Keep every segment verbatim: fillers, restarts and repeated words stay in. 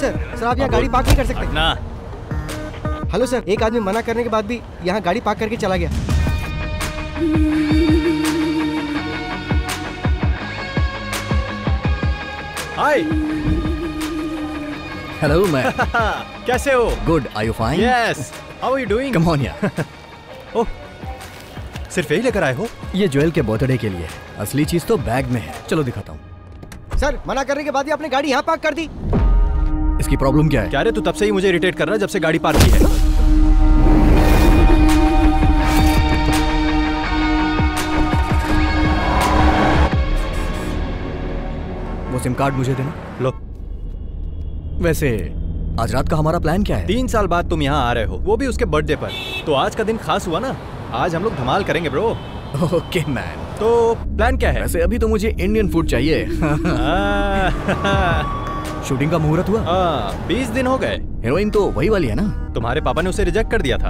Sir आप यहाँ गाड़ी पार्क नहीं कर सकते ना। हेलो सर, एक आदमी मना करने के बाद भी यहाँ गाड़ी पार्क करके चला गया। Hi, hello ma'am. कैसे हो? Good, are you fine? Yes, how are you doing? Come on यार। ओह, सिर्फ यही लेकर आए हो? ये जोएल के बर्थडे के लिए, असली चीज तो बैग में है। चलो दिखाता हूँ। सर मना करने के बाद ही आपने गाड़ी यहाँ पार्क कर दी, इसकी प्रॉब्लम क्या है? क्या रे, तू तब से ही मुझे इरिटेट कर रहा है जब से गाड़ी पार्क की है। वो सिम कार्ड मुझे देना। लो। वैसे आज रात का हमारा प्लान क्या है? तीन साल बाद तुम यहाँ आ रहे हो, वो भी उसके बर्थडे पर, तो आज का दिन खास हुआ ना। आज हम लोग धमाल करेंगे ब्रो। ओके मैन, तो प्लान क्या है? वैसे अभी तो मुझे इंडियन फूड चाहिए। शूटिंग का मुहूर्त हुआ? हाँ, बीस दिन हो गए। हीरोइन तो वही वाली है ना? तुम्हारे पापा ने उसे रिजेक्ट कर दिया था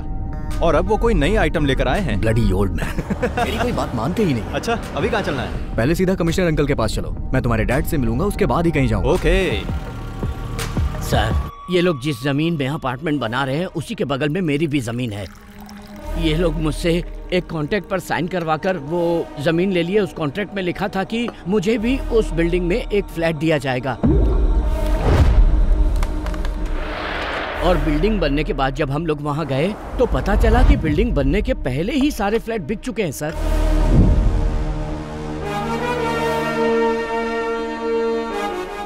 और अब वो कोई नई आइटम लेकर आए हैं। Bloody old man. मेरी कोई बात मानते ही नहीं। अच्छा, अभी कहाँ चलना है? पहले सीधा कमिश्नर अंकल के पास चलो, मैं तुम्हारे डैड से मिलूंगा, उसके बाद ही कहीं जाऊंगा। ओके। सर, ये लोग जिस जमीन में अपार्टमेंट बना रहे हैं उसी के बगल में मेरी भी जमीन है। ये लोग मुझसे एक कॉन्ट्रैक्ट पर साइन करवाकर वो जमीन ले लिए। उस कॉन्ट्रैक्ट में लिखा था कि मुझे भी उस बिल्डिंग में एक फ्लैट दिया जाएगा और बिल्डिंग बनने के बाद जब हम लोग वहाँ गए तो पता चला कि बिल्डिंग बनने के पहले ही सारे फ्लैट बिक चुके हैं सर।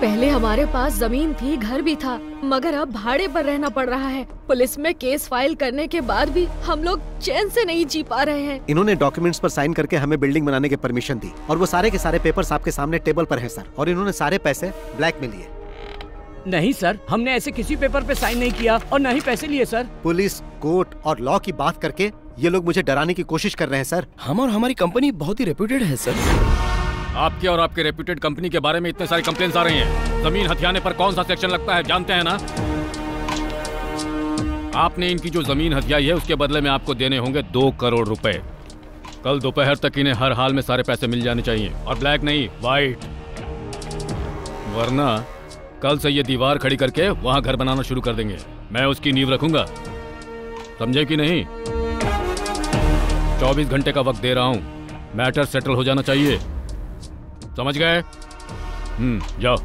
पहले हमारे पास जमीन थी, घर भी था, मगर अब भाड़े पर रहना पड़ रहा है। पुलिस में केस फाइल करने के बाद भी हम लोग चैन से नहीं जी पा रहे हैं। इन्होंने डॉक्यूमेंट्स पर साइन करके हमें बिल्डिंग बनाने की परमिशन दी और वो सारे के सारे पेपर्स आपके सामने टेबल पर हैं सर, और इन्होंने सारे पैसे ब्लैक में लिए। नहीं सर, हमने ऐसे किसी पेपर पे साइन नहीं किया और न ही पैसे लिए सर। पुलिस, कोर्ट और लॉ की बात करके ये लोग मुझे डराने की कोशिश कर रहे हैं सर। हम और हमारी कंपनी बहुत ही रेप्यूटेड है सर। आपके और आपके रेप्यूटेड कंपनी के बारे में इतने सारे कंप्लेंट्स आ रही हैं। जमीन हथियाने पर कौन सा सेक्शन लगता है जानते हैं ना? आपने इनकी जो जमीन हथियाई है उसके बदले में आपको देने होंगे दो करोड़ रुपए। कल दोपहर तक इन्हें हर हाल में सारे पैसे मिल जाने चाहिए, और ब्लैक नहीं व्हाइट, वरना कल से ये दीवार खड़ी करके वहाँ घर बनाना शुरू कर देंगे। मैं उसकी नींव रखूंगा, समझे कि नहीं? चौबीस घंटे का वक्त दे रहा हूँ, मैटर सेटल हो जाना चाहिए, समझ गए? हम्म, जाओ।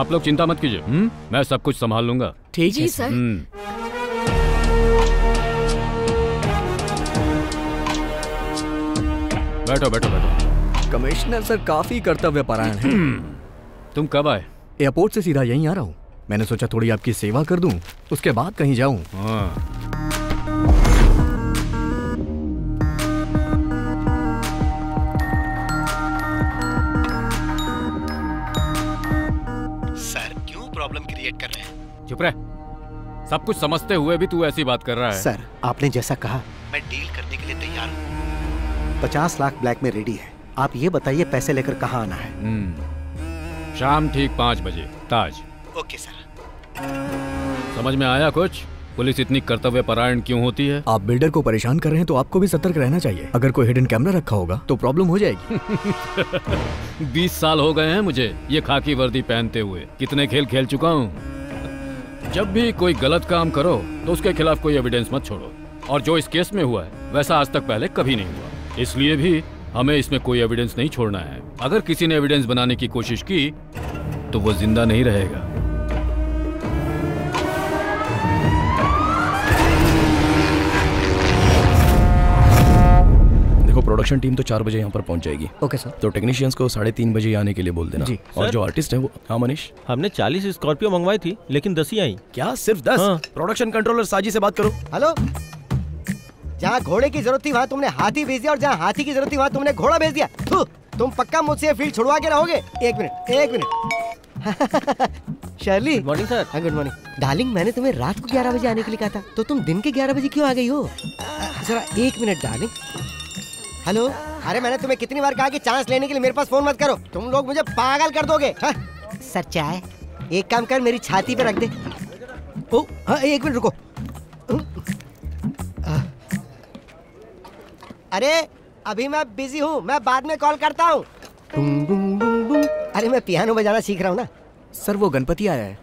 आप लोग चिंता मत कीजिए, हम्म, मैं सब कुछ संभाल लूंगा। ठीक है सर। बैठो बैठो बैठो। कमिश्नर सर काफी कर्तव्य परायण हैं। तुम कब आए? एयरपोर्ट से सीधा यहीं आ रहा हूँ। मैंने सोचा थोड़ी आपकी सेवा कर दूं, उसके बाद कहीं जाऊं। सर क्यों प्रॉब्लम क्रिएट कर रहे हैं? चुप रह। सब कुछ समझते हुए भी तू ऐसी बात कर रहा है। सर आपने जैसा कहा मैं डील करने के लिए तैयार हूँ। पचास लाख ब्लैक में रेडी है। आप ये बताइए पैसे लेकर कहाँ आना है? शाम ठीक पाँच बजे ताज। Okay sir. समझ में आया कुछ? पुलिस इतनी कर्तव्य परायण क्यों होती है? आप बिल्डर को परेशान कर रहे हैं तो आपको भी सतर्क रहना चाहिए। अगर कोई हिडन कैमरा रखा होगा तो प्रॉब्लम हो जाएगी। बीस साल हो गए हैं मुझे ये खाकी वर्दी पहनते हुए। कितने खेल खेल चुका हूँ। जब भी कोई गलत काम करो तो उसके खिलाफ कोई एविडेंस मत छोड़ो। और जो इस केस में हुआ है वैसा आज तक पहले कभी नहीं हुआ, इसलिए भी हमें इसमें कोई एविडेंस नहीं छोड़ना है। अगर किसी ने एविडेंस बनाने की कोशिश की तो वो जिंदा नहीं रहेगा। देखो प्रोडक्शन टीम तो चार बजे यहाँ पर पहुँच जाएगी। Okay sir. तो टेक्नीशियंस को साढ़े तीन बजे आने के लिए बोल देना। और जो आर्टिस्ट है वो। हाँ मनीष। हमने चालीस स्कॉर्पियो मंगवाई थी लेकिन दस ही आई। क्या सिर्फ दस? हाँ। प्रोडक्शन कंट्रोलर साजी से बात करो। हेलो। जहाँ घोड़े की जरूरत थी वहाँ तुमने हाथी भेज दिया और जहाँ हाथी की जरूरत थी वहाँ तुमने घोड़ा भेज दिया। तुम पक्का मुझसे फील्ड छुड़वा के रहोगे। एक मिनट एक minute. Shirley good morning sir. Good morning darling. मैंने तुम्हें रात को ग्यारह बजे आने के लिए कहा था तो तुम दिन के ग्यारह बजे क्यों आ गई हो? जरा एक मिनट डार्लिंग। हेलो। अरे मैंने तुम्हें कितनी बार कहा कि चांस लेने के लिए मेरे पास फोन मत करो। तुम लोग मुझे पागल कर दोगे। हा? सर चाय एक काम कर मेरी छाती पे रख दे। ओ, हाँ, एक मिनट रुको। अरे अभी मैं बिजी हूँ, मैं बाद में कॉल करता हूँ। अरे मैं पियानो बजाना सीख रहा हूँ ना सर। वो गणपति आया है।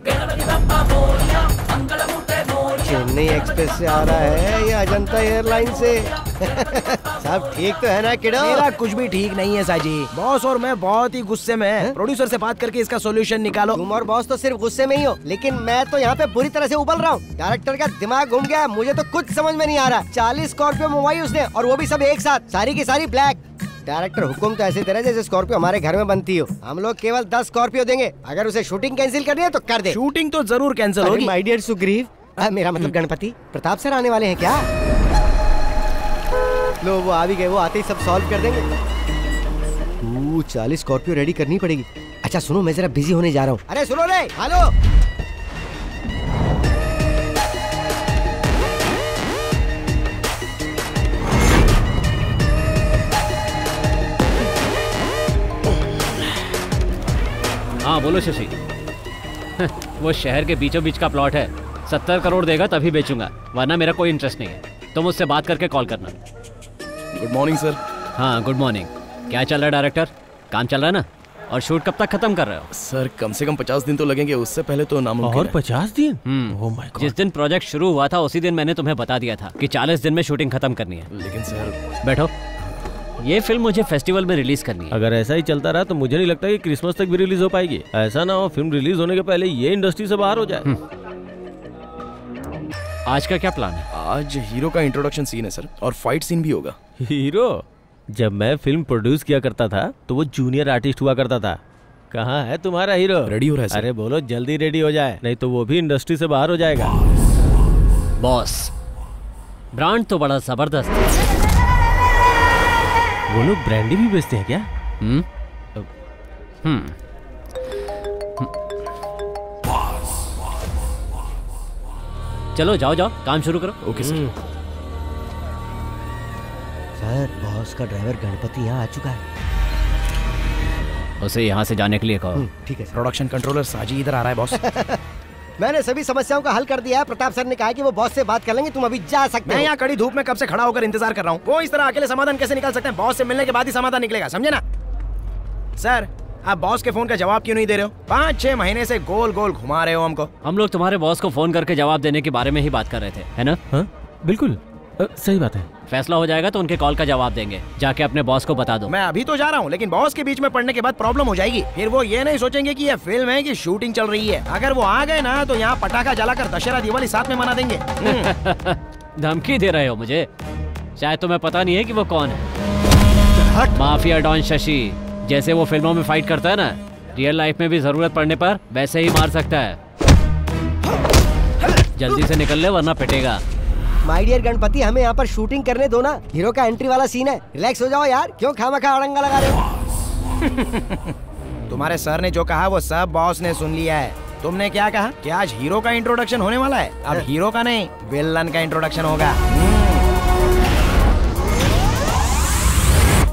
चेन्नई एक्सप्रेस से आ रहा है या अजंता एयरलाइन से? सब ठीक तो है ना किडो? मेरा कुछ भी ठीक नहीं है साजी। बॉस और मैं बहुत ही गुस्से में हैं। प्रोड्यूसर से बात करके इसका सॉल्यूशन निकालो। तुम और बॉस तो सिर्फ गुस्से में ही हो, लेकिन मैं तो यहाँ पे बुरी तरह से उबल रहा हूँ। डायरेक्टर का दिमाग घूम गया है, मुझे तो कुछ समझ में नहीं आ रहा। चालीस स्कॉर्पियो मंगवाई उसने और वो भी सब एक साथ, सारी की सारी ब्लैक। डायरेक्टर हुक्म तो ऐसे दे रहा है जैसे स्कॉर्पियो हमारे घर में बनती हो। हम लोग केवल दस स्कॉर्पियो देंगे। अगर उसे शूटिंग कैंसिल करनी है तो कर दे। शूटिंग तो जरूर कैंसिल होगी। My dear Sugriva. आ, मेरा मतलब गणपति। प्रताप सर आने वाले हैं क्या? लो वो आ भी गए, वो आते ही सब सॉल्व कर देंगे। तू चालीस स्कॉर्पियो रेडी करनी पड़ेगी। अच्छा सुनो मैं जरा बिजी होने जा रहा हूँ। अरे सुनो रे। हेलो। हाँ बोलो शशि। वो शहर के बीचों बीच का प्लॉट है, सत्तर करोड़ देगा तभी बेचूंगा, वरना मेरा कोई इंटरेस्ट नहीं है। तुम उससे बात करके कॉल करना। Good morning sir. हाँ गुड मॉर्निंग। क्या चल रहा है डायरेक्टर? काम चल रहा है ना? और शूट कब तक खत्म कर रहे हो? सर कम से कम पचास दिन तो लगेंगे, उससे पहले तो नामुमकिन। और पचास दिन? Oh my god. जिस दिन प्रोजेक्ट शुरू हुआ था उसी दिन मैंने तुम्हें बता दिया था कि चालीस दिन में शूटिंग खत्म करनी है। लेकिन सर। बैठो। ये फिल्म मुझे फेस्टिवल में रिलीज करनी है। अगर ऐसा ही चलता रहा तो मुझे नहीं लगता कि क्रिसमस तक भी रिलीज हो पाएगी। ऐसा ना हो फिल्म रिलीज होने के पहले ये इंडस्ट्री से बाहर हो जाए। आज का क्या प्लान है? आज हीरो का इंट्रोडक्शन सीन है सर, और फाइट सीन भी होगा। हीरो? जब मैं फिल्म प्रोड्यूस किया करता था तो वो जूनियर आर्टिस्ट हुआ करता था। कहाँ है तुम्हारा हीरो? रेडी हो रहा है सर। अरे बोलो जल्दी रेडी हो जाए, नहीं तो वो भी इंडस्ट्री से बाहर हो जाएगा। बॉस ब्रांड तो बड़ा जबरदस्त है। वो लोग ब्रांडी भी बेचते हैं क्या? हुँ? हुँ। चलो जाओ जाओ काम शुरू करो। Okay sir. सर बॉस का ड्राइवर गणपति यहाँ आ चुका है, उसे यहाँ से जाने के लिए कहो। ठीक है। प्रोडक्शन कंट्रोलर साजी इधर आ रहा है बॉस। मैंने सभी समस्याओं का हल कर दिया है। प्रताप सर ने कहा कि वो बॉस से बात कर लेंगे, तुम अभी जा सकते हो। मैं यहाँ कड़ी धूप में कब से खड़ा होकर इंतजार कर रहा हूँ। वो इस तरह अकेले समाधान कैसे निकाल सकते हैं? बॉस से मिलने के बाद ही समाधान निकलेगा, समझे ना। सर आप बॉस के फोन का जवाब क्यों नहीं दे रहे हो? पाँच छह महीने से गोल गोल घुमा रहे हो हमको। हम लोग तुम्हारे बॉस को फोन करके जवाब देने के बारे में ही बात कर रहे थे, है ना? हाँ बिल्कुल सही बात है। फैसला हो जाएगा तो उनके कॉल का जवाब देंगे। जाके अपने बॉस को बता दो। मैं अभी तो जा रहा हूँ, लेकिन बॉस के बीच में पढ़ने के बाद प्रॉब्लम हो जाएगी। फिर वो ये नहीं सोचेंगे कि ये फिल्म है कि शूटिंग चल रही है। अगर वो आ गए ना तो यहाँ पटाखा जलाकर दशहरा दिवाली साथ में मना देंगे। धमकी दे रहे हो मुझे? शायद तुम्हें पता नहीं है कि वो कौन है। हट। माफिया डॉन शशि जैसे वो फिल्मों में फाइट करता है ना, रियल लाइफ में भी जरूरत पड़ने पर वैसे ही मार सकता है। जल्दी से निकल ले वरना पिटेगा। माय डियर गणपति, हमें यहाँ पर शूटिंग करने दो ना, हीरो का एंट्री वाला सीन है। रिलैक्स हो जाओ यार, क्यों खामखा अड़ंगा लगा रहे हो? तुम्हारे सर ने जो कहा वो सब बॉस ने सुन लिया है। तुमने क्या कहा कि आज हीरो का इंट्रोडक्शन होने वाला है? अब हीरो का नहीं, विलन का इंट्रोडक्शन होगा।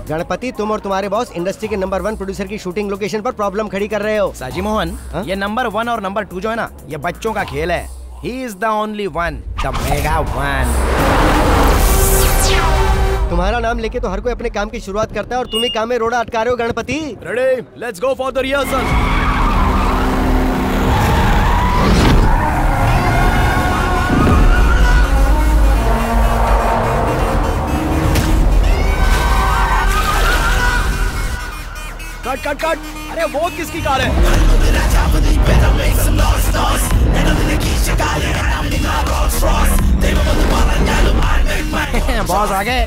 गणपति, तुम और तुम्हारे बॉस इंडस्ट्री के नंबर वन प्रोड्यूसर की शूटिंग लोकेशन पर प्रॉब्लम खड़ी कर रहे हो। साजी मोहन, ये नंबर वन और नंबर टू जो है ना, ये बच्चों का खेल है। He is the only one, the mega one. तुम्हारा नाम लेके तो हर कोई अपने काम की शुरुआत करता है और तुम ही काम में रोड़ा अटका रहे हो Ganpati. Ready? Let's go for the rehearsal. Cut, cut, cut! अरे वो किसकी कार है? बॉस आ गए।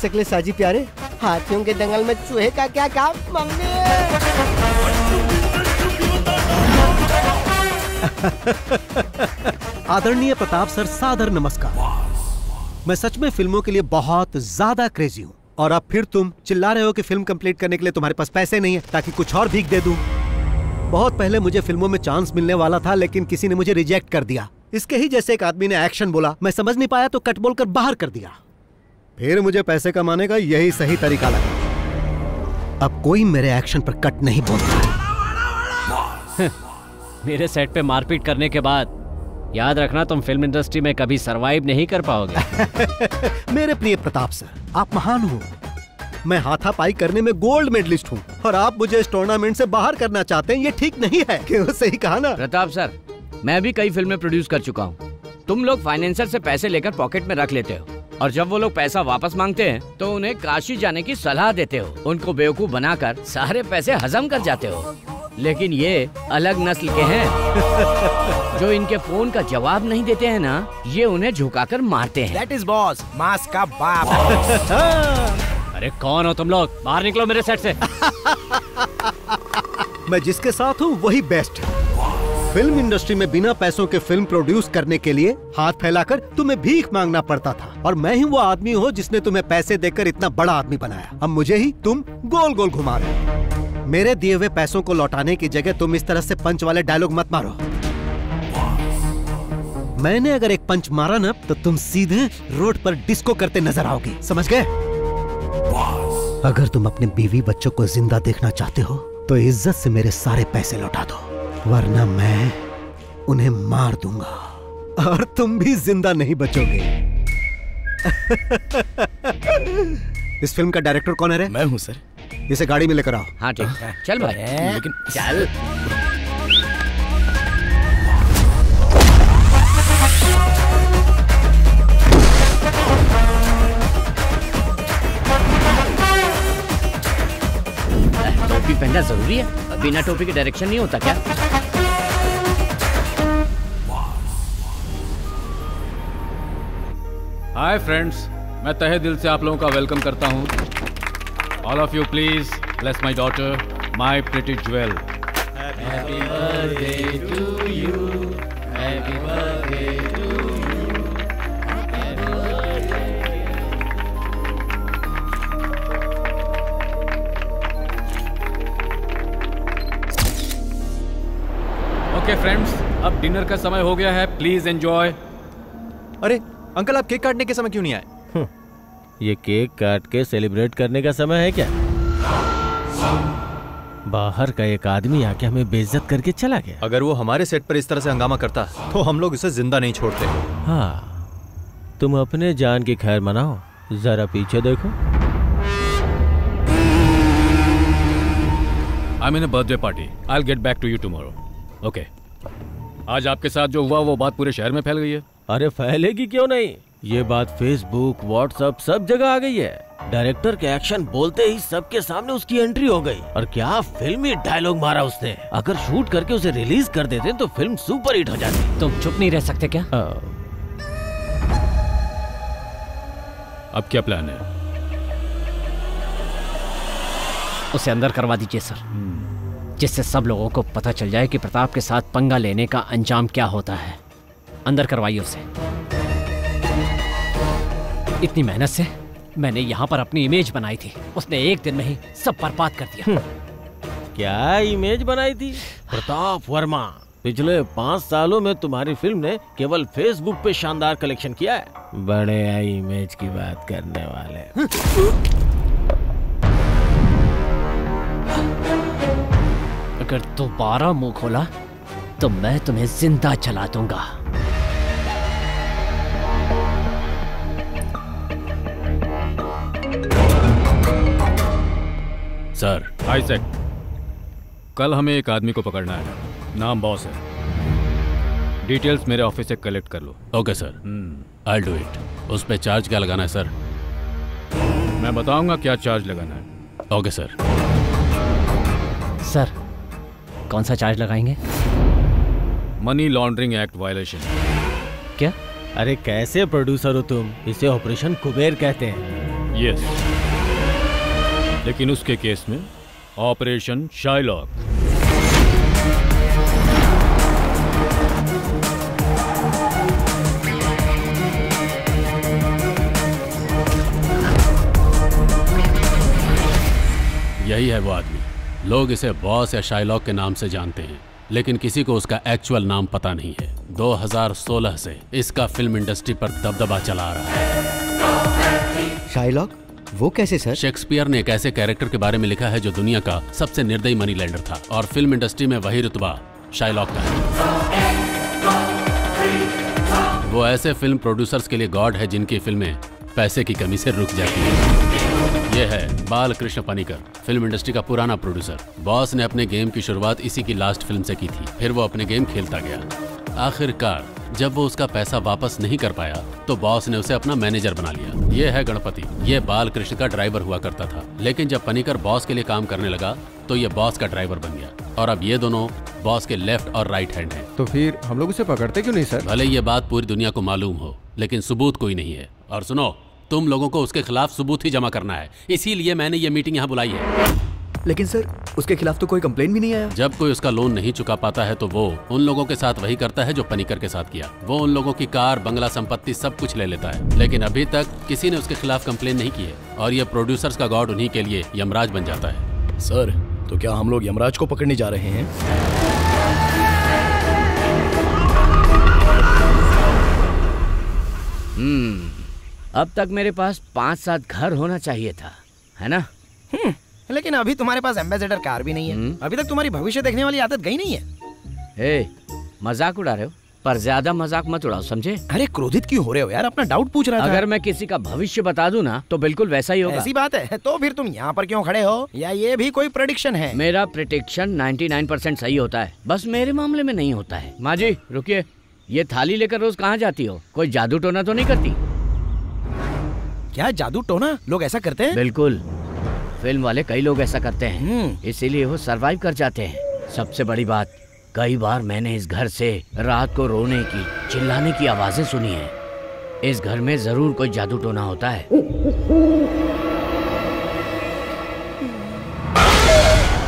खिसकले साजी प्यारे, हाथियों के दंगल में चूहे का क्या काम मम्मी। आदरणीय प्रताप सर, सादर नमस्कार। मैं सच में फिल्मों के लिए बहुत ज्यादा क्रेजी हूँ और अब फिर तुम चिल्ला रहे हो कि फिल्म कंप्लीट करने के लिए तुम्हारे पास पैसे नहीं है ताकि कुछ और भीख दे दूं। बहुत पहले मुझे फिल्मों में चांस मिलने वाला था लेकिन किसी ने मुझे रिजेक्ट कर दिया। इसके ही जैसे एक आदमी ने एक्शन बोला, मैं समझ नहीं पाया तो कट बोल कर बाहर कर दिया। फिर मुझे पैसे कमाने का यही सही तरीका लगा। अब कोई मेरे एक्शन पर कट नहीं बोलता। मेरे सेट पे मारपीट करने के बाद याद रखना, तुम फिल्म इंडस्ट्री में कभी सरवाइव नहीं कर पाओगे। मेरे प्रिय प्रताप सर, आप महान हो। मैं हाथापाई करने में गोल्ड मेडलिस्ट हूँ और आप मुझे इस टूर्नामेंट से बाहर करना चाहते हैं, ये ठीक नहीं है। क्यों, सही कहा ना प्रताप सर। मैं भी कई फिल्में प्रोड्यूस कर चुका हूँ। तुम लोग फाइनेंसर से पैसे लेकर पॉकेट में रख लेते हो और जब वो लोग पैसा वापस मांगते हैं तो उन्हें काशी जाने की सलाह देते हो। उनको बेवकूफ बनाकर सारे पैसे हजम कर जाते हो। लेकिन ये अलग नस्ल के हैं। जो इनके फोन का जवाब नहीं देते हैं ना, ये उन्हें झुकाकर मारते हैं। That is boss, मास का बाप। अरे कौन हो तुम लोग? बाहर निकलो मेरे सेट से। मैं जिसके साथ हूँ वही बेस्ट है। फिल्म इंडस्ट्री में बिना पैसों के फिल्म प्रोड्यूस करने के लिए हाथ फैलाकर तुम्हें भीख मांगना पड़ता था और मैं ही वो आदमी हूँ जिसने तुम्हें पैसे देकर इतना बड़ा आदमी बनाया। अब मुझे ही तुम गोल गोल घुमा रहे। मेरे दिए हुए पैसों को लौटाने की जगह तुम इस तरह से पंच वाले डायलॉग मत मारो। मैंने अगर एक पंच मारा ना तो तुम सीधे रोड पर डिस्को करते नजर आओगे, समझ गए? अगर तुम अपने बीवी बच्चों को जिंदा देखना चाहते हो तो इज्जत से मेरे सारे पैसे लौटा दो, वरना मैं उन्हें मार दूंगा और तुम भी जिंदा नहीं बचोगे। इस फिल्म का डायरेक्टर कौन है रे? मैं हूं सर। इसे गाड़ी में लेकर आओ। हाँ ठीक है, चल भाई। लेकिन चल। टोपी पहनना जरूरी है, बिना टोपी के डायरेक्शन नहीं होता क्या? हाय फ्रेंड्स, मैं तहे दिल से आप लोगों का वेलकम करता हूं। All of you please bless my daughter, my pretty jewel. Happy birthday to you, happy birthday to you. Friends, अब डिनर का समय हो गया है, प्लीज एंजॉय। अरे अंकल, आप केक काटने के समय क्यों नहीं आए? ये केक काट के सेलिब्रेट करने का समय है क्या? बाहर का एक आदमी आके हमें बेइज्जत करके चला गया। अगर वो हमारे सेट पर इस तरह से हंगामा करता तो हम लोग उसे जिंदा नहीं छोड़ते। हाँ, तुम अपने जान की खैर मनाओ, जरा पीछे देखो। I'm in a birthday party. I'll get back to you tomorrow. Okay. आज आपके साथ जो हुआ वो बात पूरे शहर में फैल गई है। अरे फैलेगी क्यों नहीं, ये बात फेसबुक, व्हाट्सएप सब जगह आ गई है। डायरेक्टर के एक्शन बोलते ही सबके सामने उसकी एंट्री हो गई। और क्या फिल्मी डायलॉग मारा उसने। अगर शूट करके उसे रिलीज कर देते तो फिल्म सुपर हिट हो जाती। तुम चुप नहीं रह सकते क्या? आ... अब क्या प्लान है? उसे अंदर करवा दीजिए सर, जिससे सब लोगों को पता चल जाए कि प्रताप के साथ पंगा लेने का अंजाम क्या होता है। अंदर करवाइए उसे। इतनी मेहनत से मैंने यहाँ पर अपनी इमेज बनाई थी, उसने एक दिन में ही सब बर्बाद कर दिया। क्या इमेज बनाई थी? प्रताप वर्मा, पिछले पाँच सालों में तुम्हारी फिल्म ने केवल फेसबुक पे शानदार कलेक्शन किया है। बड़े आई इमेज की बात करने वाले। अगर दोबारा मुंह खोला तो मैं तुम्हें जिंदा जला दूंगा। सर, हाय सर, कल हमें एक आदमी को पकड़ना है, नाम बॉस है। डिटेल्स मेरे ऑफिस से कलेक्ट कर लो। Okay sir, I do it. उस पे चार्ज क्या लगाना है सर? मैं बताऊंगा क्या चार्ज लगाना है। Okay sir. सर कौन सा चार्ज लगाएंगे? Money laundering act violation. क्या? अरे कैसे प्रोड्यूसर हो तुम, इसे ऑपरेशन कुबेर कहते हैं। यस, लेकिन उसके केस में ऑपरेशन शाइलॉक। यही है वो आदमी। लोग इसे बॉस या शाइलॉक के नाम से जानते हैं, लेकिन किसी को उसका एक्चुअल नाम पता नहीं है। दो हज़ार सोलह से इसका फिल्म इंडस्ट्री पर दबदबा चला आ रहा है। शाइलॉक? वो कैसे सर? शेक्सपियर ने एक ऐसे कैरेक्टर के बारे में लिखा है जो दुनिया का सबसे निर्दयी मनी लैंडर था, और फिल्म इंडस्ट्री में वही रुतबा शाइलॉक का है। वो ऐसे फिल्म प्रोड्यूसर्स के लिए गॉड है जिनकी फिल्में पैसे की कमी से रुक जाती है। ये है बाल कृष्ण पनीकर, फिल्म इंडस्ट्री का पुराना प्रोड्यूसर। बॉस ने अपने गेम की शुरुआत इसी की लास्ट फिल्म से की थी, फिर वो अपने गेम खेलता गया। आखिरकार जब वो उसका पैसा वापस नहीं कर पाया तो बॉस ने उसे अपना मैनेजर बना लिया। ये है गणपति, ये बाल कृष्ण का ड्राइवर हुआ करता था, लेकिन जब पनीकर बॉस के लिए काम करने लगा तो ये बॉस का ड्राइवर बन गया, और अब ये दोनों बॉस के लेफ्ट और राइट हैंड हैं। तो फिर हम लोग उसे पकड़ते क्यों नहीं सर? भले ये बात पूरी दुनिया को मालूम हो, लेकिन सबूत कोई नहीं है। और सुनो, तुम लोगों को उसके खिलाफ सबूत ही जमा करना है, इसीलिए मैंने ये मीटिंग यहाँ बुलाई है। लेकिन सर उसके खिलाफ तो कोई कंप्लेंट भी नहीं आया। जब कोई उसका लोन नहीं चुका पाता है तो वो उन लोगों के साथ वही करता है जो पनीकर के साथ किया। वो उन लोगों की कार, बंगला, संपत्ति सब कुछ ले लेता है, लेकिन अभी तक किसी ने उसके खिलाफ कंप्लेन नहीं की है। और ये प्रोड्यूसर्स का गॉड उन्हीं के लिए यमराज बन जाता है। सर तो क्या हम लोग यमराज को पकड़ने जा रहे हैं? अब तक मेरे पास पाँच सात घर होना चाहिए था, है ना? लेकिन अभी तुम्हारे पास एम्बेसडर कार भी नहीं है। अभी तक तुम्हारी भविष्य देखने वाली आदत गई नहीं है। ए, मजाक उड़ा रहे हो, पर ज्यादा मजाक मत उड़ाओ, समझे? अरे क्रोधित क्यों हो रहे हो यार, अपना डाउट पूछ रहा था। अगर मैं किसी का भविष्य बता दूं ना तो बिल्कुल वैसा ही होगा। ऐसी बात है तो फिर तुम यहाँ पर क्यों खड़े हो? या ये भी कोई प्रेडिक्शन है? मेरा प्रेडिक्शन निन्यानवे परसेंट सही होता है, बस मेरे मामले में नहीं होता है। माँ जी रुकिए, ये थाली लेकर रोज कहाँ जाती हो? कोई जादू टोना तो नहीं करती? क्या जादू टोना? लोग ऐसा करते हैं? बिल्कुल, फिल्म वाले कई लोग ऐसा करते हैं, इसीलिए वो सरवाइव कर जाते हैं। सबसे बड़ी बात, कई बार मैंने इस घर से रात को रोने की, चिल्लाने की आवाजें सुनी हैं। इस घर में जरूर कोई जादू टोना होता है।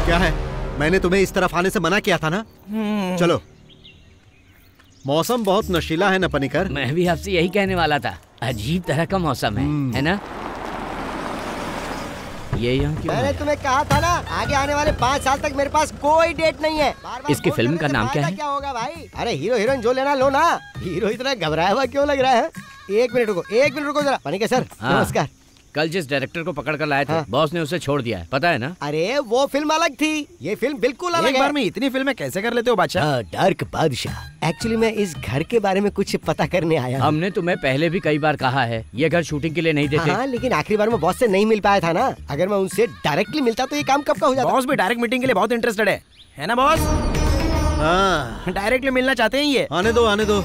क्या है, मैंने तुम्हें इस तरफ आने से मना किया था ना। चलो, मौसम बहुत नशीला है ना पनीकर? मैं भी आपसे यही कहने वाला था, अजीब तरह का मौसम है, है ना? ये यहाँ क्यों? मैंने तुम्हें कहा था ना, आगे आने वाले पाँच साल तक मेरे पास कोई डेट नहीं है। इसकी फिल्म का नाम क्या है? क्या होगा भाई? अरे हीरो हीरोइन जो लेना लो ना। हीरो इतना घबराया हुआ क्यों लग रहा है? एक मिनट रुको, एक मिनट रुको जरा। पनिका सर नमस्कार। कल जिस डायरेक्टर को पकड़ कर लाया था, हाँ। बॉस ने उसे छोड़ दिया है, पता है ना? अरे वो फिल्म अलग थी, ये फिल्म बिल्कुल अलग है। एक बार में इतनी फिल्में कैसे कर लेते हो बादशाह? डार्क बादशाह। एक्चुअली मैं इस घर के बारे में कुछ पता करने आया हूं। हमने तुम्हें पहले भी कई बार कहा है ये घर शूटिंग के लिए नहीं देते। हाँ, लेकिन आखिरी बार मैं बॉस से नहीं मिल पाया था ना। अगर मैं उनसे डायरेक्टली मिलता तो ये काम कब का हो जाता। बॉस भी डायरेक्ट मीटिंग के लिए बहुत इंटरेस्टेड है, है ना बॉस? हाँ, डायरेक्टली मिलना चाहते हैं ये। आने दो, आने दो।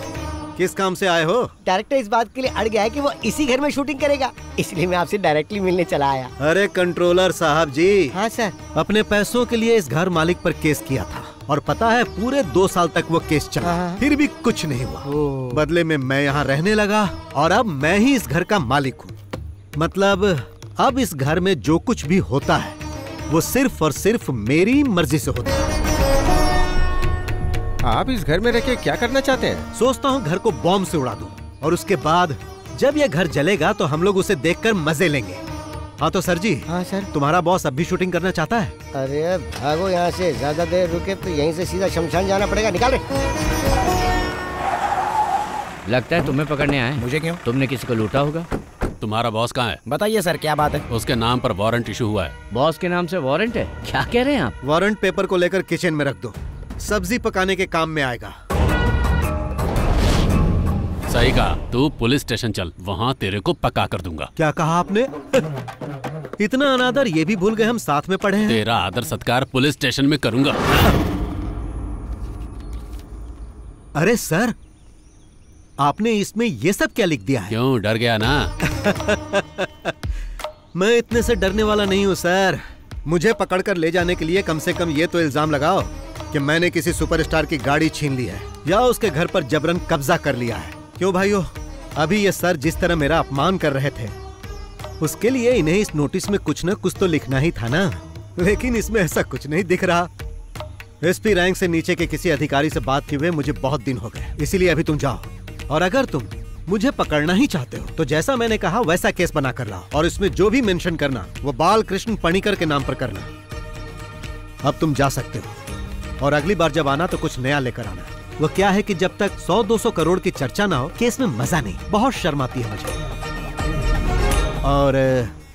किस काम से आए हो? डायरेक्टर इस बात के लिए अड़ गया है कि वो इसी घर में शूटिंग करेगा, इसलिए मैं आपसे डायरेक्टली मिलने चला आया। अरे कंट्रोलर साहब जी। हाँ सर। अपने पैसों के लिए इस घर मालिक पर केस किया था और पता है पूरे दो साल तक वो केस चला, फिर भी कुछ नहीं हुआ। बदले में मैं यहाँ रहने लगा और अब मैं ही इस घर का मालिक हूँ। मतलब अब इस घर में जो कुछ भी होता है वो सिर्फ और सिर्फ मेरी मर्जी से होता है। आप इस घर में रहकर क्या करना चाहते हैं? सोचता हूँ घर को बॉम्ब से उड़ा दूं और उसके बाद जब यह घर जलेगा तो हम लोग उसे देखकर मजे लेंगे। हाँ तो सर जी। हाँ सर। तुम्हारा बॉस अब भी शूटिंग करना चाहता है। अरे भागो यहाँ से, ज्यादा देर रुके तो यहीं से सीधा शमशान जाना पड़ेगा। निकाले। लगता है तुम्हें पकड़ने आए। मुझे क्यों? तुमने किसी को लूटा होगा। तुम्हारा बॉस कहाँ है? बताइए सर क्या बात है? उसके नाम पर वारंट इशू हुआ है। बॉस के नाम से वारंट है? क्या कह रहे हैं आप? वारंट पेपर को लेकर किचन में रख दो, सब्जी पकाने के काम में आएगा। सही कहा। तू पुलिस स्टेशन चल, वहाँ तेरे को पका कर दूंगा। क्या कहा आपने? इतना अनादर ये भी भूल गए हम साथ में पढ़े हैं। तेरा आदर सत्कार पुलिस स्टेशन में करूंगा। अरे सर आपने इसमें ये सब क्या लिख दिया है? क्यों डर गया ना? मैं इतने से डरने वाला नहीं हूँ सर। मुझे पकड़कर ले जाने के लिए कम से कम ये तो इल्जाम लगाओ कि मैंने किसी सुपरस्टार की गाड़ी छीन ली है या उसके घर पर जबरन कब्जा कर लिया है। क्यों भाइयों, अभी ये सर जिस तरह मेरा अपमान कर रहे थे उसके लिए इन्हें इस नोटिस में कुछ न कुछ तो लिखना ही था ना, लेकिन इसमें ऐसा कुछ नहीं दिख रहा। एसपी रैंक से नीचे के किसी अधिकारी से बात किए हुए मुझे बहुत दिन हो गए, इसीलिए अभी तुम जाओ। और अगर तुम मुझे पकड़ना ही चाहते हो तो जैसा मैंने कहा वैसा केस बना कर लाओ और इसमें जो भी मेंशन करना वो बाल कृष्ण पणिकर के नाम पर करना। अब तुम जा सकते हो और अगली बार जब आना तो कुछ नया लेकर आना। वो क्या है कि जब तक सौ दो सौ करोड़ की चर्चा ना हो केस में मजा नहीं। बहुत शर्म आती है मुझे। और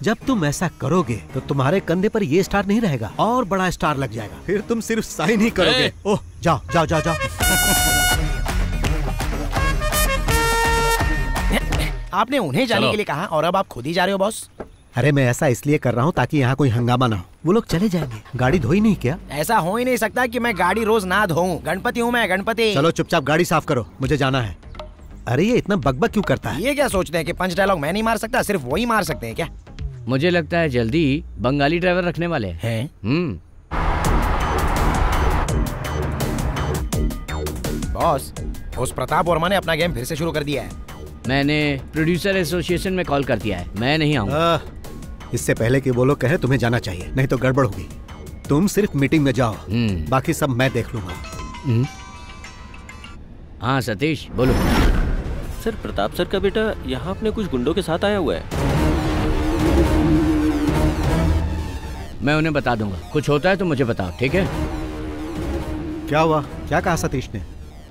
जब तुम ऐसा करोगे तो तुम्हारे कंधे पर ये स्टार नहीं रहेगा और बड़ा स्टार लग जाएगा, फिर तुम सिर्फ साइन ही करोगे। ओह जाओ जाओ जाओ जाओ। आपने उन्हें जाने के लिए कहा और अब आप खुद ही जा रहे हो बॉस। अरे मैं ऐसा इसलिए कर रहा हूँ ताकि यहाँ कोई हंगामा ना हो। वो लोग चले जाएंगे। गाड़ी धोई नहीं क्या? ऐसा हो ही नहीं सकता कि मैं गाड़ी रोज ना धोऊं। गणपति हूँ मैं, गणपति। चलो चुपचाप गाड़ी साफ करो, मुझे जाना है। अरे ये इतना बकबक क्यों करता है? ये क्या सोचते हैं कि पंच डायलॉग मैं नहीं मार सकता, सिर्फ वही मार सकते हैं क्या? मुझे लगता है जल्दी बंगाली ड्राइवर रखने वाले हैं। बॉस, उस प्रताप वर्मा ने अपना गेम फिर से शुरू कर दिया है। मैंने प्रोड्यूसर एसोसिएशन में कॉल कर दिया है, मैं नहीं आऊँगा। इससे पहले कि वो लोग कहे तुम्हें जाना चाहिए, नहीं तो गड़बड़ होगी। तुम सिर्फ मीटिंग में जाओ, बाकी सब मैं देख लूंगा। हाँ सतीश बोलो। सर प्रताप सर का बेटा यहाँ अपने कुछ गुंडों के साथ आया हुआ है। मैं उन्हें बता दूंगा, कुछ होता है तो मुझे बताओ, ठीक है? क्या हुआ? क्या कहा सतीश ने?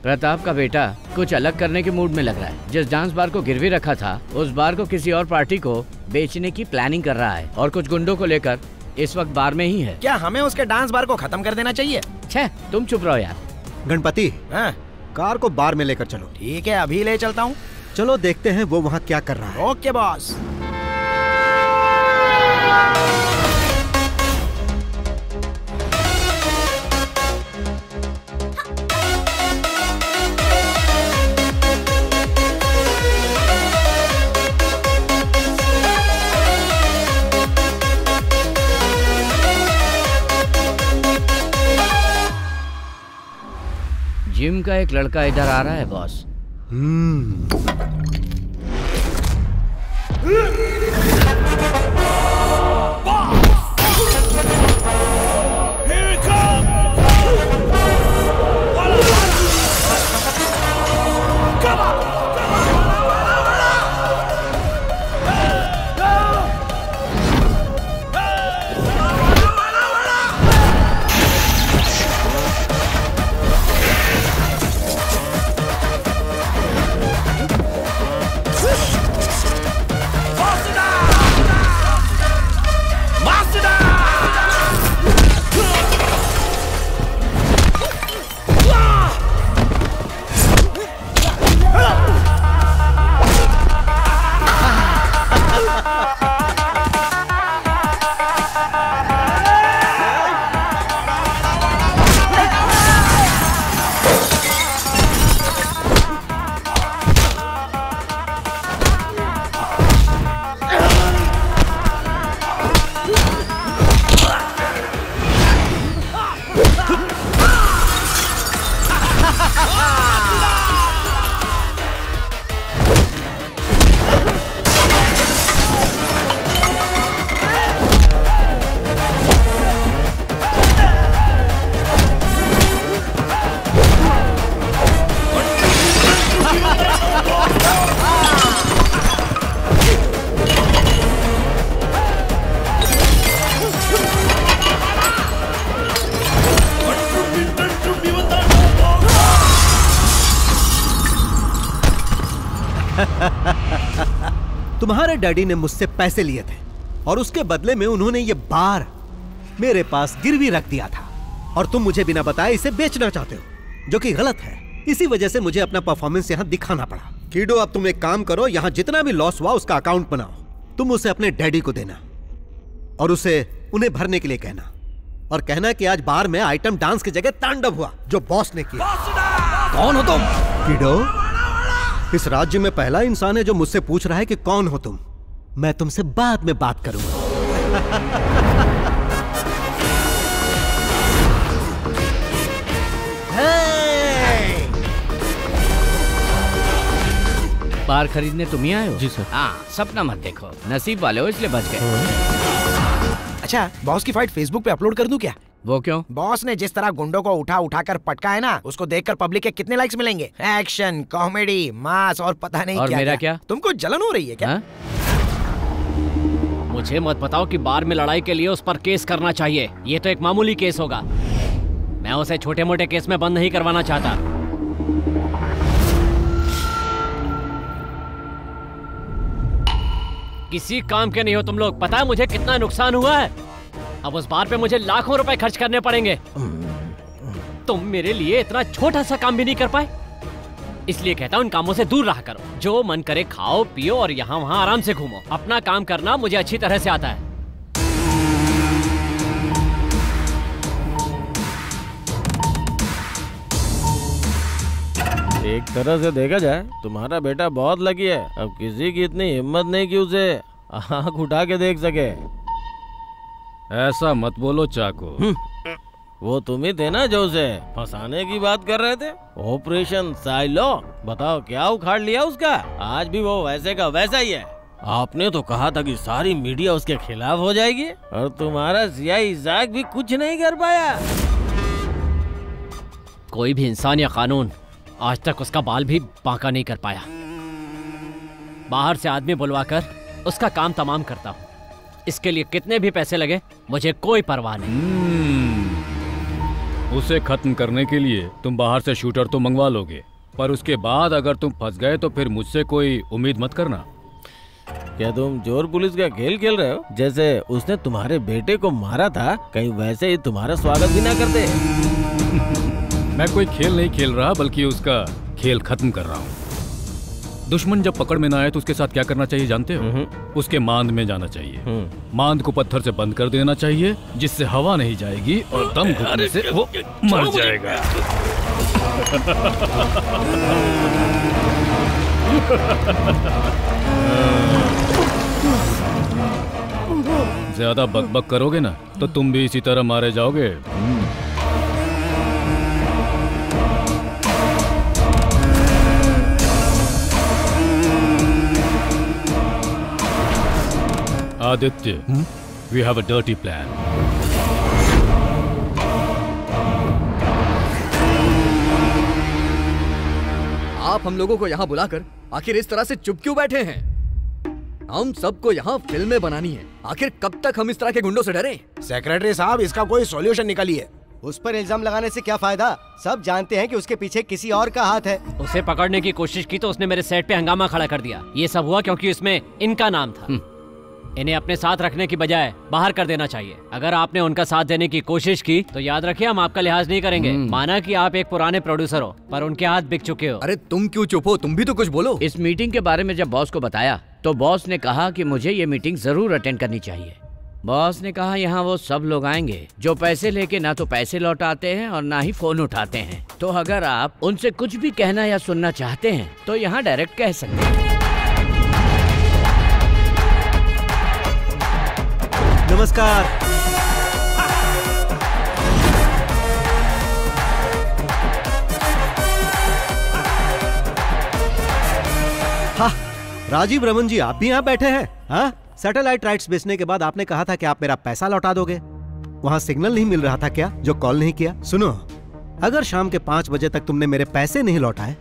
प्रताप का बेटा कुछ अलग करने के मूड में लग रहा है। जिस डांस बार को गिरवी रखा था उस बार को किसी और पार्टी को बेचने की प्लानिंग कर रहा है और कुछ गुंडों को लेकर इस वक्त बार में ही है। क्या हमें उसके डांस बार को खत्म कर देना चाहिए? छह तुम चुप रहो यार। गणपति हाँ? कार को बार में लेकर चलो। ठीक है अभी ले चलता हूँ। चलो देखते हैं वो वहाँ क्या कर रहा है। Okay boss. जिम का एक लड़का इधर आ रहा है बॉस। तुम्हारे डैडी ने मुझसे पैसे लिए थे और उसके बदले में उन्होंने ये बार मेरे पास गिरवी रख दिया था और तुम मुझे बिना बताए इसे बेचना चाहते हो, जो कि गलत है। इसी वजह से मुझे अपना परफॉर्मेंस यहाँ दिखाना पड़ा। कीडो, अब तुम एक काम करो, यहाँ जितना भी लॉस हुआ उसका अकाउंट बनाओ। तुम उसे अपने डैडी को देना और उसे उन्हें भरने के लिए कहना और कहना कि आज बार में आइटम डांस की जगह तांडव हुआ जो बॉस ने किया। कौन हो तुम? कीडो इस राज्य में पहला इंसान है जो मुझसे पूछ रहा है कि कौन हो तुम। मैं तुमसे बाद में बात करूंगा। hey! बार खरीदने तुम ही आए हो? जी सर। हाँ, सपना मत देखो, नसीब वाले हो इसलिए बच गए। अच्छा, बॉस की फाइट फेसबुक पे अपलोड कर दूं क्या? वो क्यों? बॉस ने जिस तरह गुंडों को उठा उठा कर पटका है ना, उसको देखकर पब्लिक के कितने लाइक्स मिलेंगे? एक्शन, कॉमेडी, मास और पता नहीं और क्या, मेरा क्या? क्या? तुमको जलन हो रही है क्या? हा? मुझे मत बताओ कि बार में लड़ाई के लिए उस पर केस करना चाहिए। ये तो एक मामूली केस होगा। मैं उसे छोटे मोटे केस में बंद नहीं करवाना चाहता। किसी काम के नहीं हो तुम लोग। पता है मुझे कितना नुकसान हुआ है? अब उस बार पे मुझे लाखों रुपए खर्च करने पड़ेंगे। तुम मेरे लिए इतना छोटा सा काम भी नहीं कर पाए, इसलिए कहता हूँ इन कामों से दूर रहा करो। जो मन करे खाओ पियो और यहाँ वहाँ आराम से घूमो। अपना काम करना मुझे अच्छी तरह से आता है। एक तरह से देखा जाए तुम्हारा बेटा बहुत लकी है। अब किसी की इतनी हिम्मत नहीं कि उसे आँख उठा के देख सके। ऐसा मत बोलो चाको, वो तुम ही थे ना जो उसे फंसाने की बात कर रहे थे। ऑपरेशन शाइलॉक, बताओ क्या उखाड़ लिया उसका। आज भी वो वैसे का वैसा ही है। आपने तो कहा था कि सारी मीडिया उसके खिलाफ हो जाएगी और तुम्हारा सियाई इज़ाक भी कुछ नहीं कर पाया। कोई भी इंसान या कानून आज तक उसका बाल भी बांका नहीं कर पाया। बाहर से आदमी बुलवा कर उसका काम तमाम करता हूँ। इसके लिए कितने भी पैसे लगे मुझे कोई परवाह नहीं। उसे खत्म करने के लिए तुम बाहर से शूटर तो मंगवा लोगे, पर उसके बाद अगर तुम फंस गए तो फिर मुझसे कोई उम्मीद मत करना। क्या तुम जोर पुलिस का खेल खेल रहे हो? जैसे उसने तुम्हारे बेटे को मारा था, कहीं वैसे ही तुम्हारा स्वागत भी ना करते। मैं कोई खेल नहीं खेल रहा, बल्कि उसका खेल खत्म कर रहा हूँ। दुश्मन जब पकड़ में ना आए तो उसके साथ क्या करना चाहिए जानते हो? उसके मांद में जाना चाहिए, मांद को पत्थर से बंद कर देना चाहिए जिससे हवा नहीं जाएगी और दम घुटने से वो मर जाएगा। ज्यादा बकबक करोगे ना तो तुम भी इसी तरह मारे जाओगे। Aditya, hmm? we have a dirty plan. आप हम लोगों को यहाँ बुलाकर आखिर इस तरह से चुप क्यों बैठे हैं? हम सबको यहाँ फिल्में बनानी है। आखिर कब तक हम इस तरह के गुंडों से डरें? सेक्रेटरी साहब, इसका कोई सॉल्यूशन निकालिए। उस पर इल्जाम लगाने से क्या फायदा? सब जानते हैं कि उसके पीछे किसी और का हाथ है। उसे पकड़ने की कोशिश की तो उसने मेरे सेट पे हंगामा खड़ा कर दिया। ये सब हुआ क्योंकि इसमें इनका नाम था। इन्हें अपने साथ रखने की बजाय बाहर कर देना चाहिए। अगर आपने उनका साथ देने की कोशिश की तो याद रखिए हम आपका लिहाज नहीं करेंगे। माना कि आप एक पुराने प्रोड्यूसर हो पर उनके हाथ बिक चुके हो। अरे तुम क्यों चुप हो? तुम भी तो कुछ बोलो। इस मीटिंग के बारे में जब बॉस को बताया तो बॉस ने कहा कि मुझे ये मीटिंग ज़रूर अटेंड करनी चाहिए। बॉस ने कहा यहाँ वो सब लोग आएंगे जो पैसे लेके ना तो पैसे लौटाते हैं और ना ही फ़ोन उठाते हैं, तो अगर आप उनसे कुछ भी कहना या सुनना चाहते हैं तो यहाँ डायरेक्ट कह सकते हैं। नमस्कार। हाँ, राजीव रमन जी आप भी यहाँ बैठे हैं। हाँ, सैटेलाइट राइट्स बेचने के बाद आपने कहा था कि आप मेरा पैसा लौटा दोगे। वहाँ सिग्नल नहीं मिल रहा था क्या जो कॉल नहीं किया? सुनो, अगर शाम के पाँच बजे तक तुमने मेरे पैसे नहीं लौटाए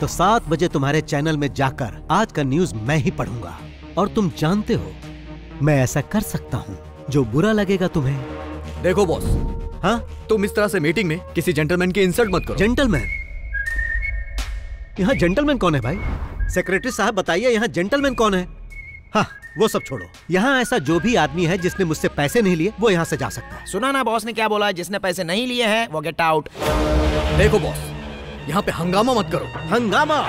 तो सात बजे तुम्हारे चैनल में जाकर आज का न्यूज मैं ही पढ़ूंगा। और तुम जानते हो मैं ऐसा कर सकता हूँ जो बुरा लगेगा तुम्हें। देखो बॉस, हाँ तुम इस तरह से मीटिंग में किसी जेंटलमैन की इंसल्ट मत करो। जेंटलमैन? यहाँ जेंटलमैन कौन है भाई? सेक्रेटरी साहब बताइए यहाँ जेंटलमैन कौन है? हाँ वो सब छोड़ो, यहाँ ऐसा जो भी आदमी है जिसने मुझसे पैसे नहीं लिए वो यहाँ से जा सकता है। सुना ना बॉस ने क्या बोला, जिसने पैसे नहीं लिए हैं वो गेट आउट। देखो बॉस, यहाँ पे हंगामा मत करो। हंगामा?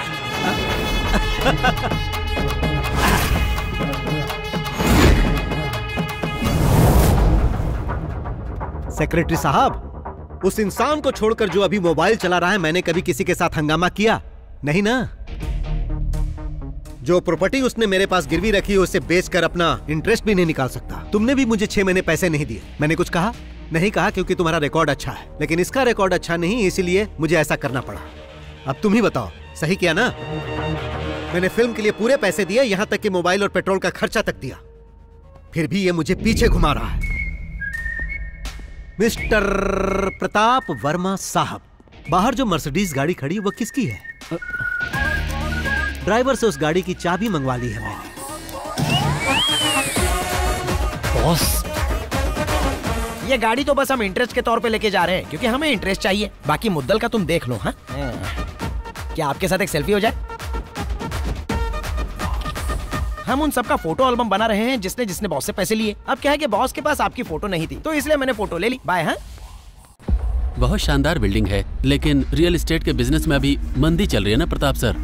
सेक्रेटरी साहब, उस इंसान को छोड़कर जो अभी मोबाइल चला रहा है, मैंने कभी किसी के साथ हंगामा किया नहीं ना। जो प्रॉपर्टी उसने मेरे पास गिरवी रखी है उसे बेचकर अपना इंटरेस्ट भी नहीं निकाल सकता। तुमने भी मुझे छह महीने पैसे नहीं दिए। मैंने कुछ कहा नहीं कहा क्योंकि तुम्हारा रिकॉर्ड अच्छा है, लेकिन इसका रिकॉर्ड अच्छा नहीं, इसीलिए मुझे ऐसा करना पड़ा। अब तुम ही बताओ, सही किया ना? मैंने फिल्म के लिए पूरे पैसे दिए, यहाँ तक कि मोबाइल और पेट्रोल का खर्चा तक दिया, फिर भी ये मुझे पीछे घुमा रहा है। मिस्टर प्रताप वर्मा साहब, बाहर जो मर्सिडीज गाड़ी खड़ी वो किसकी है? ड्राइवर से उस गाड़ी की चाबी मंगवा ली है मैंने। बॉस, ये गाड़ी तो बस हम इंटरेस्ट के तौर पे लेके जा रहे हैं क्योंकि हमें इंटरेस्ट चाहिए, बाकी मुद्दल का तुम देख लो। हाँ, क्या आपके साथ एक सेल्फी हो जाए? हम उन सबका फोटो एल्बम बना रहे हैं जिसने जिसने बॉस से पैसे लिए। अब क्या है कि बॉस के पास आपकी फोटो नहीं थी तो इसलिए मैंने फोटो ले ली। बाय। हाँ, बहुत शानदार बिल्डिंग है, लेकिन रियल एस्टेट के बिजनेस में अभी मंदी चल रही है ना प्रताप सर,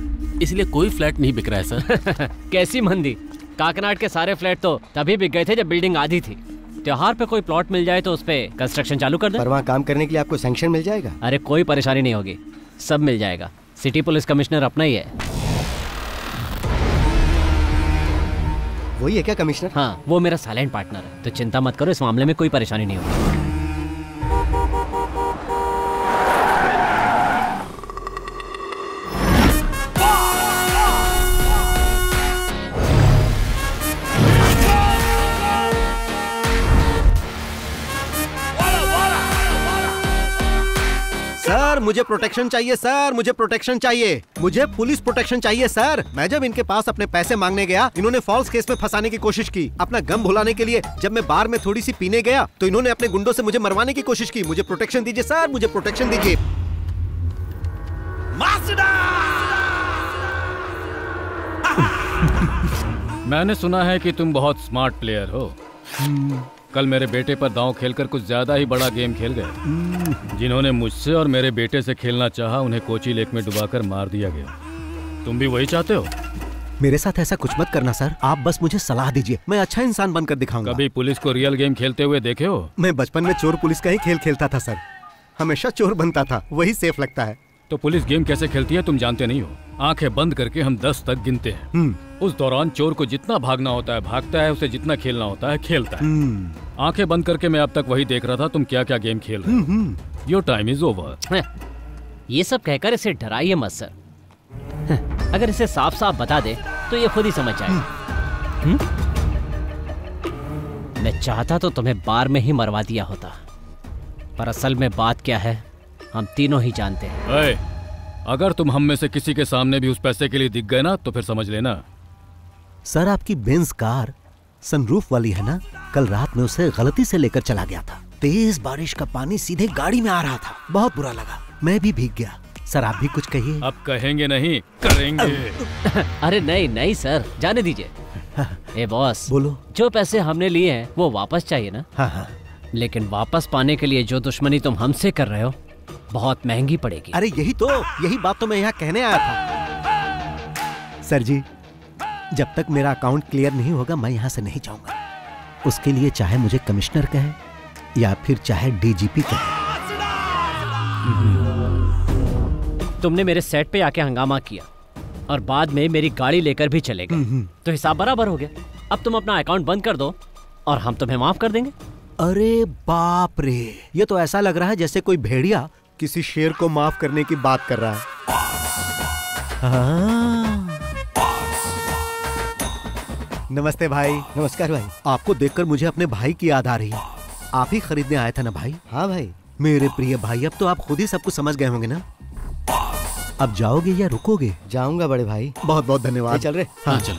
इसलिए कोई फ्लैट नहीं बिक रहा है सर। कैसी मंदी? काकनाट के सारे फ्लैट तो तभी बिक गए थे जब बिल्डिंग आधी थी। त्योहार पे कोई प्लॉट मिल जाए तो उस पे कंस्ट्रक्शन चालू कर दे। पर वहाँ काम करने के लिए आपको सैंक्शन मिल जाएगा? अरे कोई परेशानी नहीं होगी, सब मिल जाएगा। सिटी पुलिस कमिश्नर अपना ही है। वही है क्या कमिश्नर? हाँ, वो मेरा साइलेंट पार्टनर है, तो चिंता मत करो, इस मामले में कोई परेशानी नहीं होगी। सर मुझे प्रोटेक्शन चाहिए, सर मुझे प्रोटेक्शन चाहिए, मुझे पुलिस प्रोटेक्शन चाहिए सर। मैं जब इनके पास अपने पैसे मांगने गया, इन्होंने फॉल्स केस में फंसाने की कोशिश की अपना गम भुलाने के लिए। जब मैं बार में थोड़ी सी पीने गया तो इन्होंने अपने गुंडों से मुझे मरवाने की कोशिश की। मुझे प्रोटेक्शन दीजिए सर, मुझे प्रोटेक्शन दीजिए। मैंने सुना है कि तुम बहुत स्मार्ट प्लेयर हो। कल मेरे बेटे पर दांव खेलकर कुछ ज्यादा ही बड़ा गेम खेल गए। जिन्होंने मुझसे और मेरे बेटे से खेलना चाहा उन्हें कोची लेक में डुबाकर मार दिया गया। तुम भी वही चाहते हो? मेरे साथ ऐसा कुछ मत करना सर, आप बस मुझे सलाह दीजिए, मैं अच्छा इंसान बनकर दिखाऊंगा। कभी पुलिस को रियल गेम खेलते हुए देखे हो? मैं बचपन में चोर पुलिस का ही खेल खेलता था सर, हमेशा चोर बनता था, वही सेफ लगता है। तो पुलिस गेम कैसे खेलती है तुम जानते नहीं हो। आंखें बंद करके हम दस तक गिनते हैं। उस दौरान चोर को जितना भागना होता है भागता है, उसे जितना खेलना होता है खेलता है। आंखें बंद करके मैं अब तक वही देख रहा था तुम क्या क्या गेम खेल रहे हो। Your time is over. ये सब कहकर इसे डराइए मत सर, अगर इसे साफ साफ बता दे तो ये खुद ही समझ जाएगा। मैं चाहता तो तुम्हें बार में ही मरवा दिया होता, पर असल में बात क्या है हम तीनों ही जानते हैं। ए, अगर तुम हम में से किसी के सामने भी उस पैसे के लिए दिख गए ना तो फिर समझ लेना। सर आपकी बेंज कार सनरूफ वाली है ना, कल रात में उसे गलती से लेकर चला गया था। तेज बारिश का पानी सीधे गाड़ी में आ रहा था, बहुत बुरा लगा, मैं भी भीग गया। सर आप भी कुछ कहिए। अब कहेंगे नहीं, करेंगे। अरे नहीं नहीं सर, जाने दीजिए। ए बॉस बोलो, जो पैसे हमने लिए हैं वो वापस चाहिए ना? हाँ हाँ, लेकिन वापस पाने के लिए जो दुश्मनी तुम हमसे कर रहे हो बहुत महंगी पड़ेगी। अरे यही तो, यही बात तो मैं यहाँ कहने आया था। सर जी जब तक मेरा अकाउंट क्लियर नहीं होगा मैं यहाँ से नहीं जाऊँगा। उसके लिए चाहे मुझे कमिश्नर कहे या फिर चाहे डीजीपी कहे। तुमने मेरे सेट पे आके हंगामा किया और बाद में मेरी गाड़ी लेकर भी चले गए, तो हिसाब बराबर हो गया। अब तुम अपना अकाउंट बंद कर दो और हम तुम्हें माफ कर देंगे। अरे बाप रे, ये तो ऐसा लग रहा है जैसे कोई भेड़िया किसी शेर को माफ करने की बात कर रहा है। नमस्ते भाई। नमस्कार भाई। आपको देखकर मुझे अपने भाई की याद आ रही है। आप ही खरीदने आया था ना भाई? हाँ भाई। मेरे प्रिय भाई, अब तो आप खुद ही सब कुछ समझ गए होंगे ना? अब जाओगे या रुकोगे? जाऊंगा बड़े भाई, बहुत बहुत धन्यवाद। चल रहे? हाँ चलो।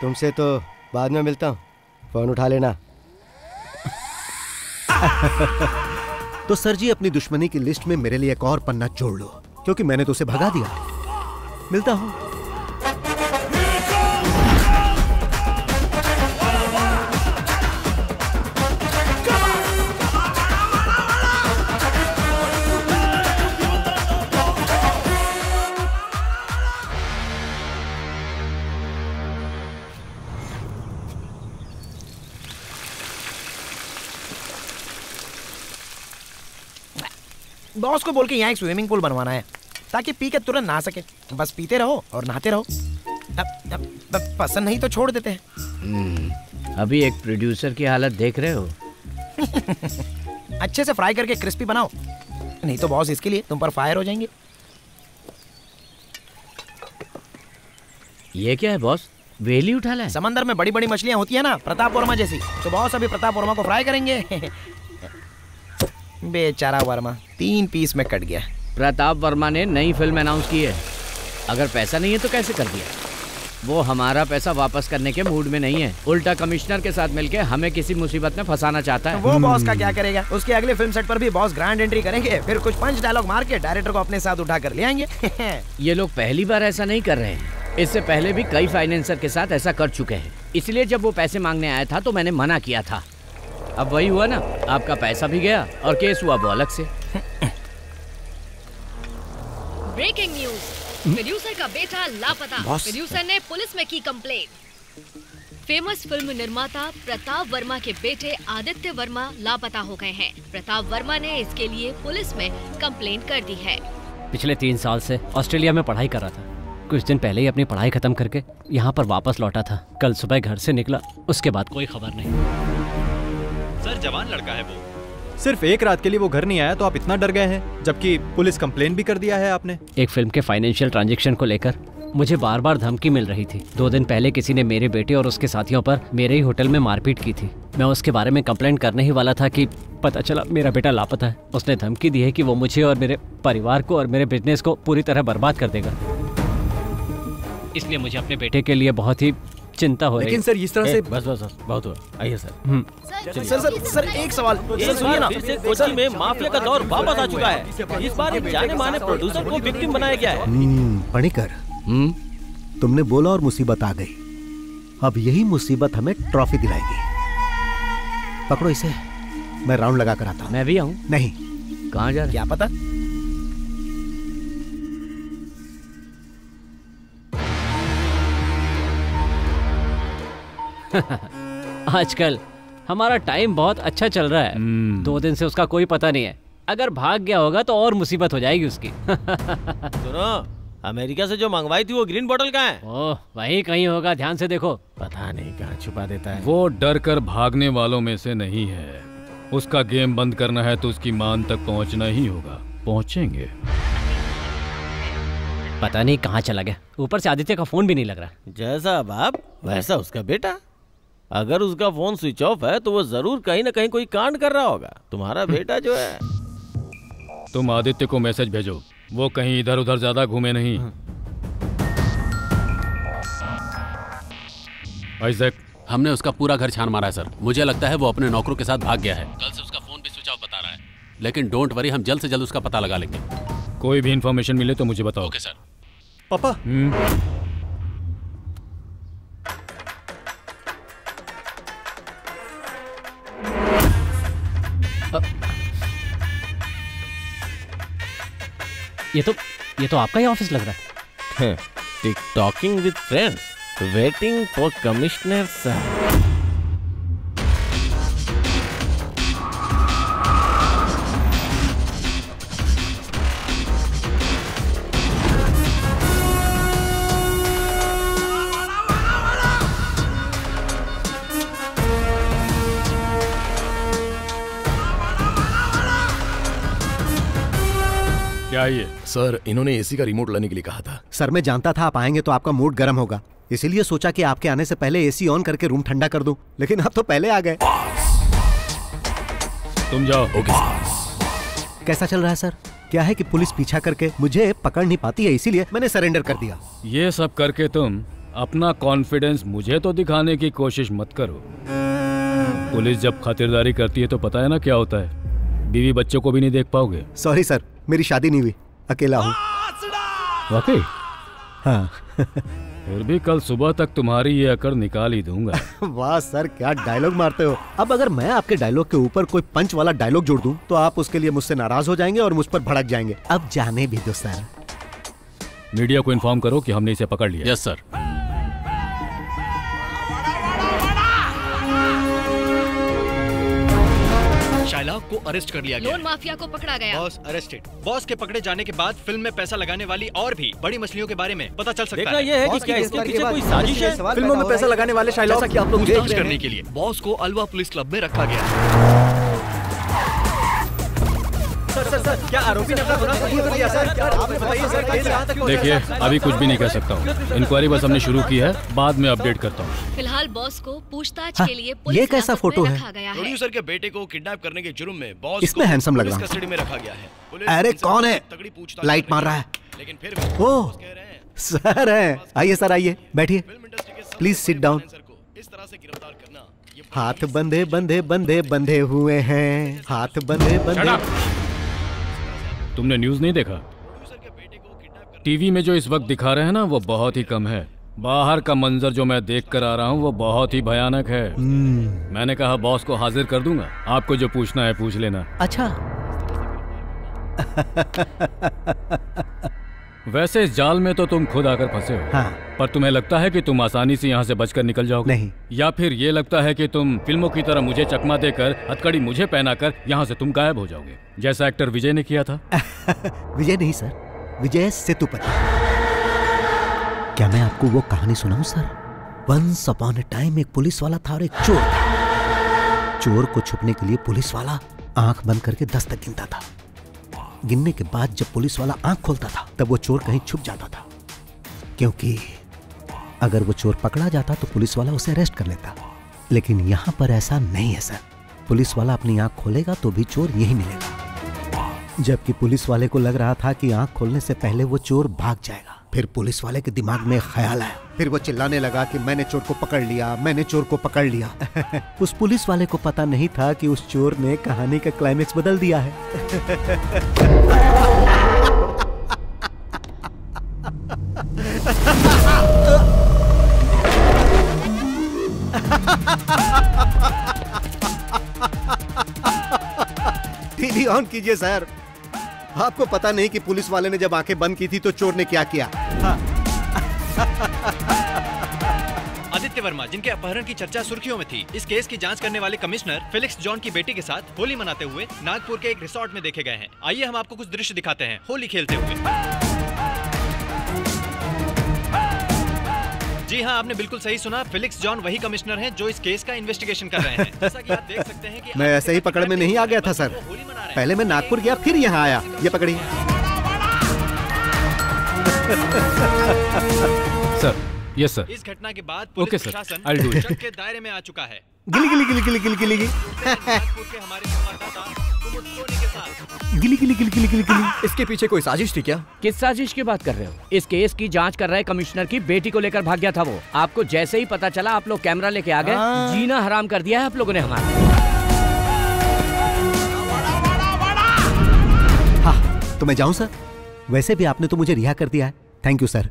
तुमसे तो बाद में मिलता हूँ, फोन उठा लेना। तो सर जी, अपनी दुश्मनी की लिस्ट में मेरे लिए एक और पन्ना जोड़ लो, क्योंकि मैंने तो उसे भगा दिया। मिलता हूँ। बॉस को बोल के यहाँ एक स्विमिंग पूल बनवाना है ताकि पी के तुरंत नहा सके। बस पीते रहो और नहाते रहो। अब, अब, अब पसंद नहीं तो छोड़ देते हैं। अभी एक प्रोड्यूसर की हालत देख रहे हो। अच्छे से फ्राई करके क्रिस्पी बनाओ, नहीं तो बॉस इसके लिए तुम पर फायर हो जाएंगे। ये क्या है बॉस, वेली उठा लाए? समंदर में बड़ी बड़ी मछलियाँ होती है ना, प्रताप वर्मा जैसी, तो बॉस अभी प्रताप वर्मा को फ्राई करेंगे। बेचारा वर्मा तीन पीस में कट गया। प्रताप वर्मा ने नई फिल्म अनाउंस की है। अगर पैसा नहीं है तो कैसे कर दिया? वो हमारा पैसा वापस करने के मूड में नहीं है, उल्टा कमिश्नर के साथ मिलके हमें किसी मुसीबत में फंसाना चाहता है। वो बॉस का क्या करेगा? उसके अगले फिल्म सेट पर भी बॉस ग्रैंड एंट्री करेंगे, फिर कुछ पंच डायलॉग मार के डायरेक्टर को अपने साथ उठा कर ले आएंगे। ये लोग पहली बार ऐसा नहीं कर रहे हैं, इससे पहले भी कई फाइनेंसर के साथ ऐसा कर चुके हैं। इसलिए जब वो पैसे मांगने आया था तो मैंने मना किया था। अब वही हुआ ना, आपका पैसा भी गया और केस हुआ वो अलग से। ब्रेकिंग न्यूज, प्रोड्यूसर का बेटा लापता। प्रोड्यूसर ने पुलिस में की कंप्लेंट। फेमस फिल्म निर्माता प्रताप वर्मा के बेटे आदित्य वर्मा लापता हो गए हैं। प्रताप वर्मा ने इसके लिए पुलिस में कंप्लेंट कर दी है। पिछले तीन साल से ऑस्ट्रेलिया में पढ़ाई कर रहा था। कुछ दिन पहले ही अपनी पढ़ाई खत्म करके यहाँ पर वापस लौटा था। कल सुबह घर से निकला, उसके बाद कोई खबर नहीं। सर, जवान लड़का है वो। सिर्फ एक रात के लिए वो घर नहीं आया तो आप इतना डर गए हैं, जबकि पुलिस कंप्लेन भी कर दिया है आपने। एक फिल्म के फाइनेंशियल ट्रांजैक्शन को लेकर मुझे बार बार धमकी मिल रही थी। दो दिन पहले किसी ने मेरे बेटे और उसके साथियों पर मेरे ही होटल में मारपीट की थी। मैं उसके बारे में कंप्लेंट करने ही वाला था कि पता चला मेरा बेटा लापता है। उसने धमकी दी है कि वो मुझे और मेरे परिवार को और मेरे बिजनेस को पूरी तरह बर्बाद कर देगा। इसलिए मुझे अपने बेटे के लिए बहुत ही चिंता हो रही है। लेकिन सर, इस तरह से बस बस बस बहुत हुआ। आइए सर। सर सर सर एक सवाल सुनिए ना। कोची में माफिया का दौर वापस आ चुका है। इस बार जाने माने प्रोड्यूसर को विक्टिम बनाया गया है। पढ़ीकर, तुमने बोला और मुसीबत आ गई। अब यही मुसीबत हमें ट्रॉफी दिलाएगी। पकड़ो इसे, मैं राउंड लगा कर आता हूँ। मैं भी आऊँ? नहीं। कहाँ जा रहा है? क्या पता। आजकल हमारा टाइम बहुत अच्छा चल रहा है। hmm. दो दिन से उसका कोई पता नहीं है। अगर भाग गया होगा तो और मुसीबत हो जाएगी उसकी। सुनो, अमेरिका से जो मंगवाई थी वो ग्रीन बॉटल कहाँ है? ओह, वही कहीं होगा, ध्यान से देखो। पता नहीं कहाँ छुपा देता है। वो डर कर भागने वालों में से नहीं है। उसका गेम बंद करना है तो उसकी मान तक पहुँचना ही होगा। पहुँचेंगे। पता नहीं कहाँ चला गया। ऊपर से आदित्य का फोन भी नहीं लग रहा। जैसा बाप वैसा उसका बेटा। अगर उसका फोन स्विच ऑफ है तो वो जरूर कहीं ना कहीं कोई कांड कर रहा होगा। तुम्हारा बेटा जो है। तुम आदित्य को मैसेज भेजो, वो कहीं इधर उधर ज्यादा घूमे नहीं। आइज़ैक, हमने उसका पूरा घर छान मारा है सर। मुझे लगता है वो अपने नौकरों के साथ भाग गया है। कल से उसका फोन भी स्विच ऑफ बता रहा है, लेकिन डोंट वरी, हम जल्द से जल्द उसका पता लगा लेंगे। कोई भी इंफॉर्मेशन मिले तो मुझे बताओ। Okay sir. पापा, ये तो ये तो आपका ही ऑफिस लग रहा है। TikToking with friends, waiting for commissioner साहब। ये सर, इन्होंने एसी का रिमोट लाने के लिए कहा था। सर मैं जानता था आप आएंगे तो आपका मूड गर्म होगा, इसीलिए सोचा कि आपके आने से पहले एसी ऑन करके रूम ठंडा कर दूं, लेकिन आप तो पहले आ गए। तुम जाओ। ओके। कैसा चल रहा है सर? क्या है कि पुलिस पीछा करके मुझे पकड़ नहीं पाती है, इसीलिए मैंने सरेंडर कर दिया। ये सब करके तुम अपना कॉन्फिडेंस मुझे तो दिखाने की कोशिश मत करो। पुलिस जब खातिरदारी करती है तो पता है ना क्या होता है, बीवी बच्चों को भी नहीं देख पाओगे। सॉरी सर, मेरी शादी नहीं हुई, अकेला हूँ। वाकई? हाँ। फिर भी कल सुबह तक तुम्हारी ये अकड़ निकाल ही दूंगा। वाह सर, क्या डायलॉग मारते हो। अब अगर मैं आपके डायलॉग के ऊपर कोई पंच वाला डायलॉग जोड़ दूं तो आप उसके लिए मुझसे नाराज हो जाएंगे और मुझ पर भड़क जाएंगे। अब जाने भी दो सर। मीडिया को इन्फॉर्म करो कि हमने इसे पकड़ लिया। Yes sir. शाइलॉक को अरेस्ट कर लिया गया। लोन माफिया को पकड़ा गया। Boss arrested. बॉस के पकड़े जाने के बाद फिल्म में पैसा लगाने वाली और भी बड़ी मछलियों के बारे में पता चल सकता है। ये है कि क्या इसके पीछे कोई साजिश है? फिल्मों में पैसा लगाने वाले शाइलॉक की आप लोग पूछताछ करने के लिए बॉस को अलवा पुलिस क्लब में रखा गया। सर सर सर, क्या आरोपी ने अपना गुनाह कबूल कर लिया? सर आप बताइए सर। देखिए अभी कुछ भी नहीं कह सकता हूँ, इंक्वायरी बस हमने शुरू की है, बाद में अपडेट करता हूँ। फिलहाल बॉस को पूछताछ के लिए पुलिस ये कैसा फोटो है? प्रोड्यूसर के बेटे को किडनैप करने के जुर्म में बॉस इसमें हैंडसम लग रहा है, कस्टडी में रखा गया है। अरे कौन है? लाइट मार रहा है। लेकिन फिर ओह सर है। आइए सर, आइए बैठिए, प्लीज सिट डाउन। इस तरह से गिरफ्तार करना। हाथ बंधे बंधे बंधे बंधे हुए हैं, हाथ बंधे बंधे। तुमने न्यूज़ नहीं देखा? टीवी में जो इस वक्त दिखा रहे हैं ना वो बहुत ही कम है। बाहर का मंजर जो मैं देख कर आ रहा हूँ वो बहुत ही भयानक है। hmm. मैंने कहा बॉस को हाजिर कर दूंगा, आपको जो पूछना है पूछ लेना। अच्छा। वैसे इस जाल में तो तुम खुद आकर फंसे हो। हाँ। पर तुम्हें लगता है कि तुम आसानी से यहाँ से बचकर निकल जाओगे? नहीं। या फिर ये लगता है कि तुम फिल्मों की तरह मुझे चकमा देकर, हथकड़ी मुझे पहनाकर यहाँ से तुम गायब हो जाओगे, जैसा एक्टर विजय ने किया था? विजय नहीं सर, विजय सेतुपति। क्या मैं आपको वो कहानी सुनाऊं sir? Once upon a time एक पुलिस वाला था और एक चोर था। चोर को छुपने के लिए पुलिस वाला आँख बंद करके दस तक गिनता था। गिनने के बाद जब पुलिस वाला आंख खोलता था तब वो चोर कहीं छुप जाता था, क्योंकि अगर वो चोर पकड़ा जाता तो पुलिस वाला उसे अरेस्ट कर लेता। लेकिन यहाँ पर ऐसा नहीं है सर, पुलिस वाला अपनी आंख खोलेगा तो भी चोर यही मिलेगा। जबकि पुलिस वाले को लग रहा था कि आंख खोलने से पहले वो चोर भाग जाएगा। फिर पुलिस वाले के दिमाग में ख्याल आया, फिर वो चिल्लाने लगा कि मैंने चोर को पकड़ लिया, मैंने चोर को पकड़ लिया। उस पुलिस वाले को पता नहीं था कि उस चोर ने कहानी का क्लाइमेक्स बदल दिया है। टीवी ऑन कीजिए सर। आपको पता नहीं कि पुलिस वाले ने जब आंखें बंद की थी तो चोर ने क्या किया। हाँ। आदित्य वर्मा, जिनके अपहरण की चर्चा सुर्खियों में थी, इस केस की जांच करने वाले कमिश्नर फेलिक्स जॉन की बेटी के साथ होली मनाते हुए नागपुर के एक रिसोर्ट में देखे गए हैं। आइए हम आपको कुछ दृश्य दिखाते हैं होली खेलते हुए। जी हाँ, आपने बिल्कुल सही सुना, फेलिक्स जॉन वही कमिश्नर हैं जो इस केस का इन्वेस्टिगेशन कर रहे हैं। जैसा कि आप देख सकते हैं कि मैं ऐसे ही पकड़ में नहीं आ गया था सर। पहले मैं नागपुर गया फिर यहाँ आया। ये पकड़िए सर। Yes sir. इस घटना के बाद पुलिस प्रशासन शक के दायरे में आ चुका है। गिली गिली गिली गिली गिली गिली गिली गिली गिली गिली गिली। इसके पीछे कोई साजिश थी क्या? किस साजिश की बात कर रहे हो? इस केस की जांच कर रहे कमिश्नर की बेटी को लेकर भाग गया था वो। आपको जैसे ही पता चला आप लोग कैमरा लेके आ गए। जीना हराम कर दिया है आप लोगों ने हमारा। हाँ तो मैं जाऊँ सर? वैसे भी आपने तो मुझे रिहा कर दिया है, थैंक यू सर।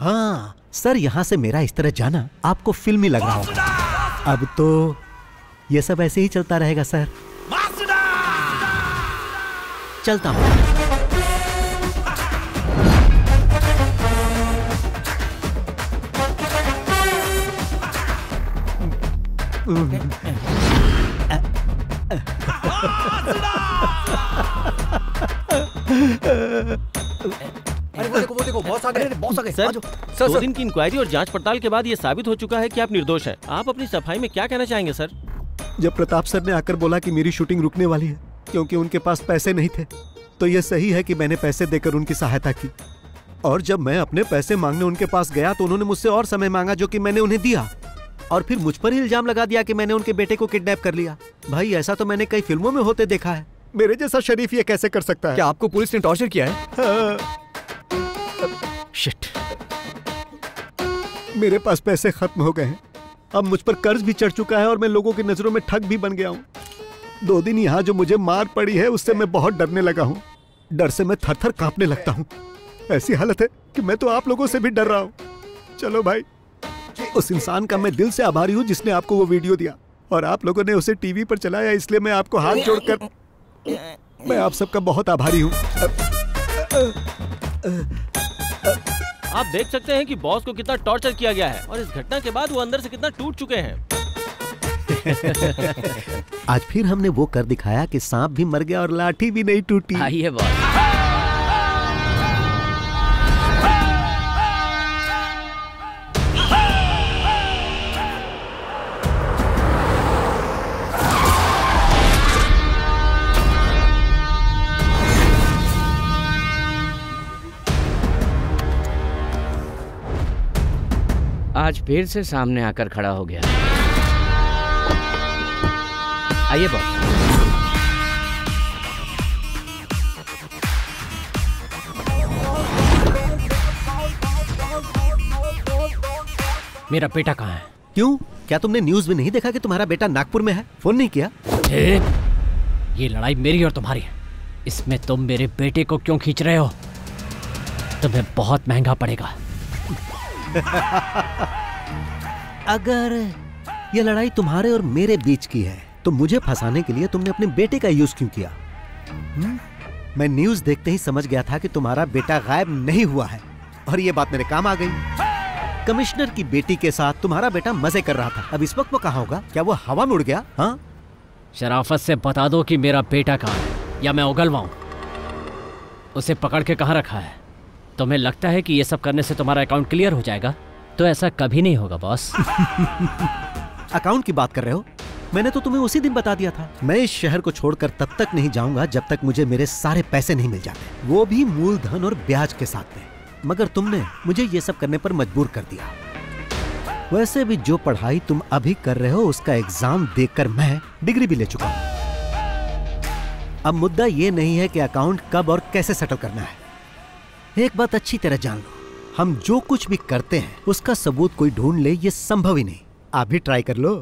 हाँ सर, यहाँ से मेरा इस तरह जाना आपको फिल्मी लग रहा होगा। अब तो ये सब ऐसे ही चलता रहेगा सर। चलता हूँ। अरे वो देखो वो देखो बॉस आ गए बॉस आ गए सर, सर दो दिन की इंक्वायरी और जांच पड़ताल के बाद ये साबित हो चुका है कि आप निर्दोष हैं। आप अपनी सफाई में क्या कहना चाहेंगे सर? जब प्रताप सर ने आकर बोला कि मेरी शूटिंग रुकने वाली है क्योंकि उनके पास पैसे नहीं थे, तो यह सही है कि मैंने पैसे देकर उनकी सहायता की। और जब मैं अपने पैसे मांगने उनके पास गया तो उन्होंने मुझसे और समय मांगा जो कि मैंने उन्हें दिया, और फिर मुझ पर ही इल्जाम लगा दिया कि मैंने उनके बेटे को किडनैप कर लिया। भाई ऐसा तो मैंने कई फिल्मों में होते देखा है। मेरे जैसा शरीफ ये कैसे कर सकता है? क्या आपको पुलिस ने टॉर्चर किया है? शिट। मेरे पास पैसे खत्म हो गए हैं, अब मुझ पर कर्ज भी चढ़ चुका है और मैं लोगों की नजरों में ठग भी बन गया हूँ। दो दिन यहाँ जो मुझे मार पड़ी है उससे मैं बहुत डरने लगा हूँ। डर से मैं थर थर कांपने लगता हूँ। ऐसी हालत है कि मैं तो आप लोगों से भी डर रहा हूँ। चलो भाई, उस इंसान का मैं दिल से आभारी हूँ जिसने आपको वो वीडियो दिया, और आप लोगों ने उसे टीवी पर चलाया, इसलिए मैं आपको हाथ जोड़कर मैं आप सबका बहुत आभारी हूँ। आप देख सकते हैं कि बॉस को कितना टॉर्चर किया गया है और इस घटना के बाद वो अंदर से कितना टूट चुके हैं। आज फिर हमने वो कर दिखाया कि सांप भी मर गया और लाठी भी नहीं टूटी। आई है बॉस। आज फिर से सामने आकर खड़ा हो गया। आइए बॉस। मेरा बेटा कहाँ है? क्यों, क्या तुमने न्यूज़ में नहीं देखा कि तुम्हारा बेटा नागपुर में है? फोन नहीं किया? ये लड़ाई मेरी और तुम्हारी है, इसमें तुम मेरे बेटे को क्यों खींच रहे हो? तुम्हें बहुत महंगा पड़ेगा। अगर यह लड़ाई तुम्हारे और मेरे बीच की है तो मुझे फंसाने के लिए तुमने अपने बेटे का यूज क्यों किया? हुँ? मैं न्यूज देखते ही समझ गया था कि तुम्हारा बेटा गायब नहीं हुआ है और यह बात मेरे काम आ गई। कमिश्नर की बेटी के साथ तुम्हारा बेटा मजे कर रहा था, अब इस वक्त वो कहाँ होगा? क्या वो हवा में उड़ गया? हाँ, शराफत से बता दो कि मेरा बेटा कहाँ है या मैं उगलवाऊं। उसे पकड़ के कहाँ रखा है? तुम्हें लगता है कि ये सब करने से तुम्हारा अकाउंट क्लियर हो जाएगा? तो ऐसा कभी नहीं होगा बॉस। अकाउंट की बात कर रहे हो? मैंने तो तुम्हें उसी दिन बता दिया था। मैं इस शहर को छोड़कर तब तक नहीं जाऊंगा जब तक मुझे मेरे सारे पैसे नहीं मिल जाते, वो भी मूलधन और ब्याज के साथ में। मगर तुमने मुझे ये सब करने पर मजबूर कर दिया। वैसे भी जो पढ़ाई तुम अभी कर रहे हो उसका एग्जाम देकर मैं डिग्री भी ले चुका हूँ। अब मुद्दा ये नहीं है कि अकाउंट कब और कैसे सेटल करना है। एक बात अच्छी तरह जान लो, हम जो कुछ भी करते हैं उसका सबूत कोई ढूंढ ले ये संभव ही नहीं। आप भी ट्राई कर लो।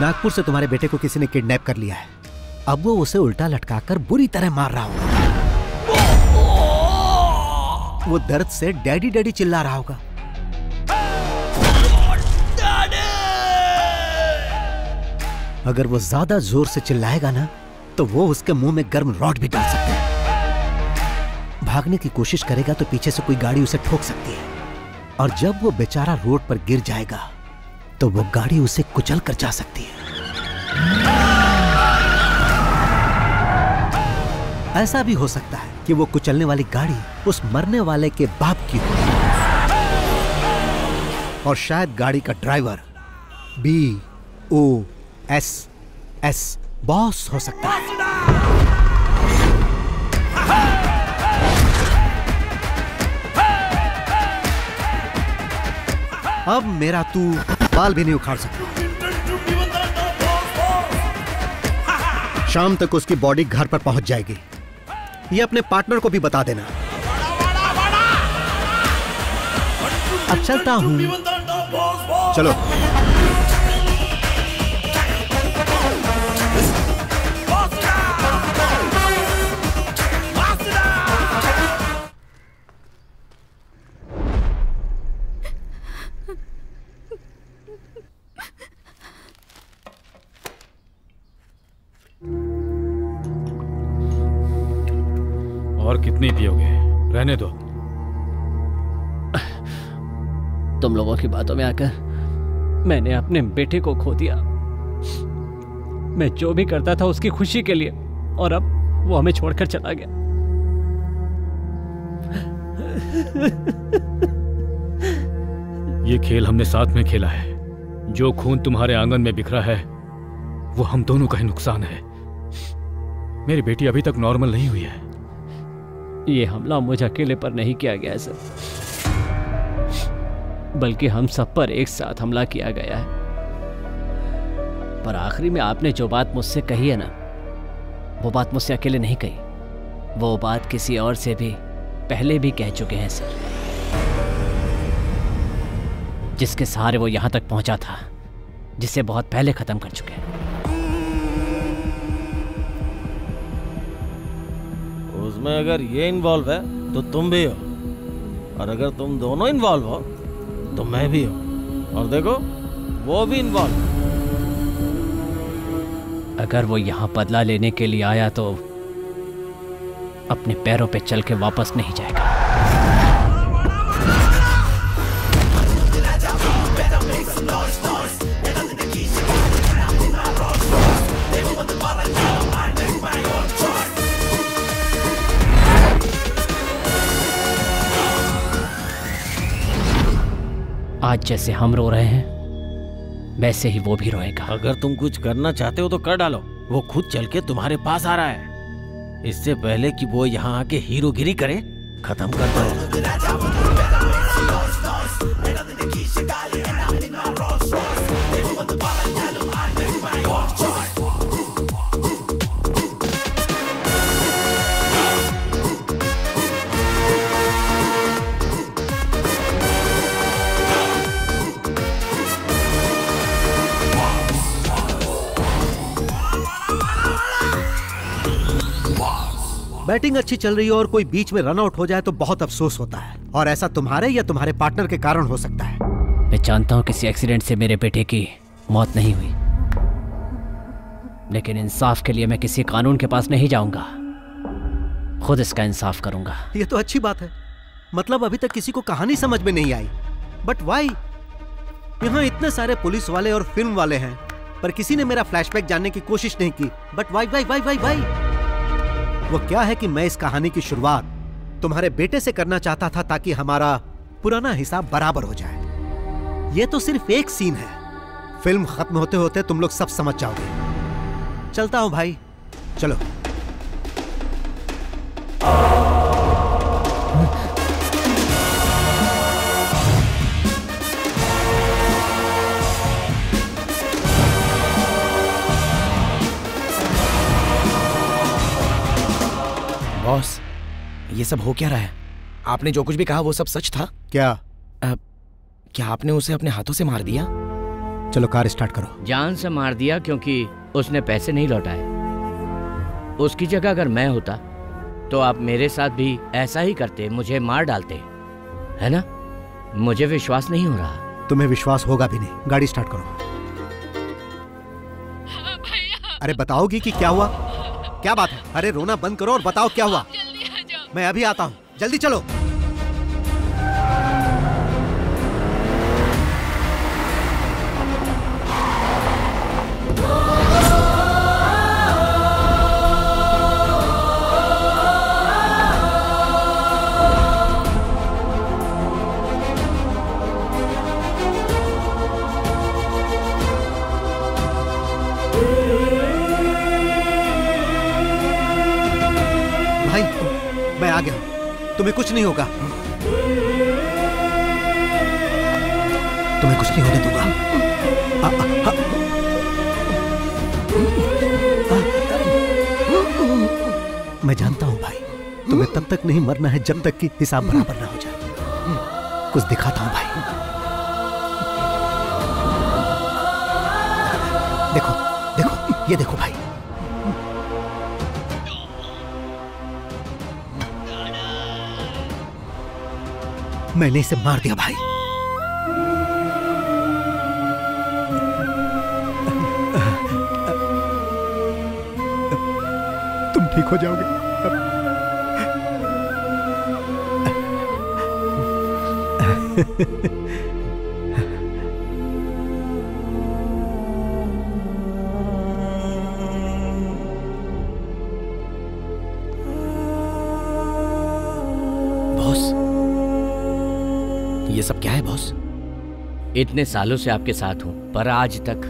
नागपुर से तुम्हारे बेटे को किसी ने किडनैप कर लिया है, अब वो उसे उल्टा लटकाकर बुरी तरह मार रहा होगा। वो दर्द से डैडी डैडी चिल्ला रहा होगा। अगर वो ज्यादा जोर से चिल्लाएगा ना तो वो उसके मुंह में गर्म रॉड भी डाल सकते हैं। भागने की कोशिश करेगा तो पीछे से कोई गाड़ी उसे ठोक सकती है, और जब वो बेचारा रोड पर गिर जाएगा तो वो गाड़ी उसे कुचल कर जा सकती है। ऐसा भी हो सकता है कि वो कुचलने वाली गाड़ी उस मरने वाले के बाप की हो, और शायद गाड़ी का driver B O S S boss हो सकता है। अब मेरा तू बाल भी नहीं उखाड़ सकता। शाम तक उसकी बॉडी घर पर पहुंच जाएगी, ये अपने पार्टनर को भी बता देना। अब चलता हूं, चलो। और कितनी पियोगे? रहने दो। तुम लोगों की बातों में आकर मैंने अपने बेटे को खो दिया। मैं जो भी करता था उसकी खुशी के लिए, और अब वो हमें छोड़कर चला गया। ये खेल हमने साथ में खेला है। जो खून तुम्हारे आंगन में बिखरा है वो हम दोनों का ही नुकसान है। मेरी बेटी अभी तक नॉर्मल नहीं हुई है। ये हमला मुझे अकेले पर नहीं किया गया है सर, बल्कि हम सब पर एक साथ हमला किया गया है। पर आखिरी में आपने जो बात मुझसे कही है ना, वो बात मुझसे अकेले नहीं कही, वो बात किसी और से भी पहले भी कह चुके हैं सर, जिसके सहारे वो यहां तक पहुंचा था, जिसे बहुत पहले खत्म कर चुके हैं। उसमें अगर ये इन्वॉल्व है तो तुम भी हो, और अगर तुम दोनों इन्वॉल्व हो तो मैं भी हूं, और देखो वो भी इन्वॉल्व। अगर वो यहाँ बदला लेने के लिए आया तो अपने पैरों पे चल के वापस नहीं जाएगा। आज जैसे हम रो रहे हैं वैसे ही वो भी रोएगा। अगर तुम कुछ करना चाहते हो तो कर डालो। वो खुद चल के तुम्हारे पास आ रहा है, इससे पहले कि वो यहाँ आके हीरोगिरी करे, खत्म कर दो। बैटिंग अच्छी चल रही है और कोई बीच में रन आउट हो जाए तो बहुत अफसोस होता है, और ऐसा तुम्हारे या तुम्हारे पार्टनर के कारण हो सकता है। मैं जानता हूं किसी एक्सीडेंट से मेरे बेटे की मौत नहीं हुई, लेकिन इंसाफ के लिए मैं किसी कानून के पास नहीं जाऊंगा, खुद इसका इंसाफ करूंगा। ये तो अच्छी बात है, मतलब अभी तक किसी को कहानी समझ में नहीं आई। बट वाई यहाँ इतने सारे पुलिस वाले और फिल्म वाले हैं, पर किसी ने मेरा फ्लैशबैक जानने की कोशिश नहीं की। But why why why why why वो क्या है कि मैं इस कहानी की शुरुआत तुम्हारे बेटे से करना चाहता था ताकि हमारा पुराना हिसाब बराबर हो जाए। ये तो सिर्फ एक सीन है, फिल्म खत्म होते होते तुम लोग सब समझ जाओगे। चलता हूं भाई, चलो। बॉस, ये सब हो क्या रहा है? आपने जो कुछ भी कहा वो सब सच था क्या? आ, क्या आपने उसे अपने हाथों से मार दिया? चलो कार स्टार्ट करो। जान से मार दिया क्योंकि उसने पैसे नहीं लौटाए। उसकी जगह अगर मैं होता तो आप मेरे साथ भी ऐसा ही करते, मुझे मार डालते, है ना? मुझे विश्वास नहीं हो रहा। तुम्हें विश्वास होगा भी नहीं। गाड़ी स्टार्ट करो। अरे बताओगी कि क्या हुआ, क्या बात है? अरे रोना बंद करो और बताओ क्या हुआ। जल्दी आ जाओ। मैं अभी आता हूँ, जल्दी चलो। तुम्हें कुछ नहीं होगा, तुम्हें कुछ नहीं होने दूंगा। आ, आ, आ। मैं जानता हूं भाई, तुम्हें तब तक नहीं मरना है जब तक कि हिसाब बराबर ना हो जाए। कुछ दिखाता हूं भाई, देखो देखो, ये देखो भाई। मैंने इसे मार दिया भाई। तुम ठीक हो जाओगे। ये सब क्या है बॉस? इतने सालों से आपके साथ हूं, पर आज तक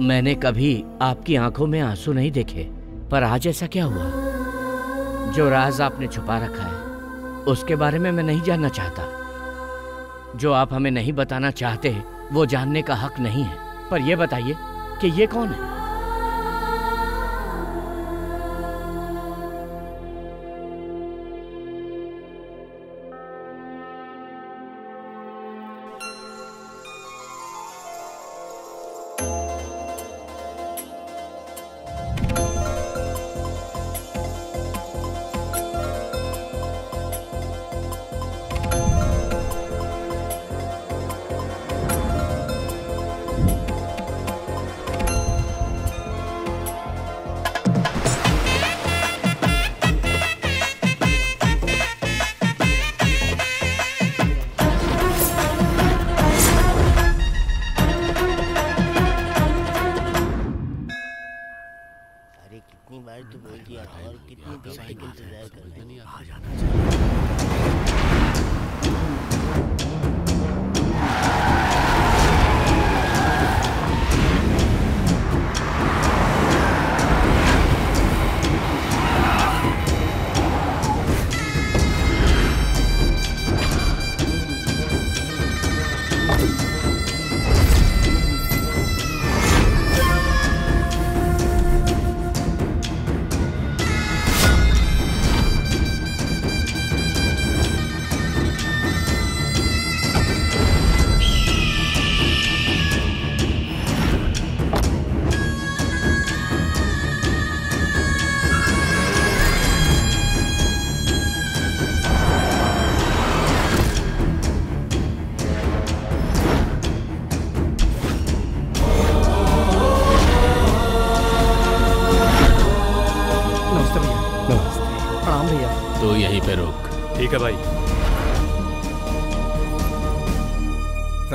मैंने कभी आपकी आंखों में आंसू नहीं देखे। पर आज ऐसा क्या हुआ? जो राज आपने छुपा रखा है उसके बारे में मैं नहीं जानना चाहता। जो आप हमें नहीं बताना चाहते वो जानने का हक नहीं है। पर यह बताइए कि ये कौन है?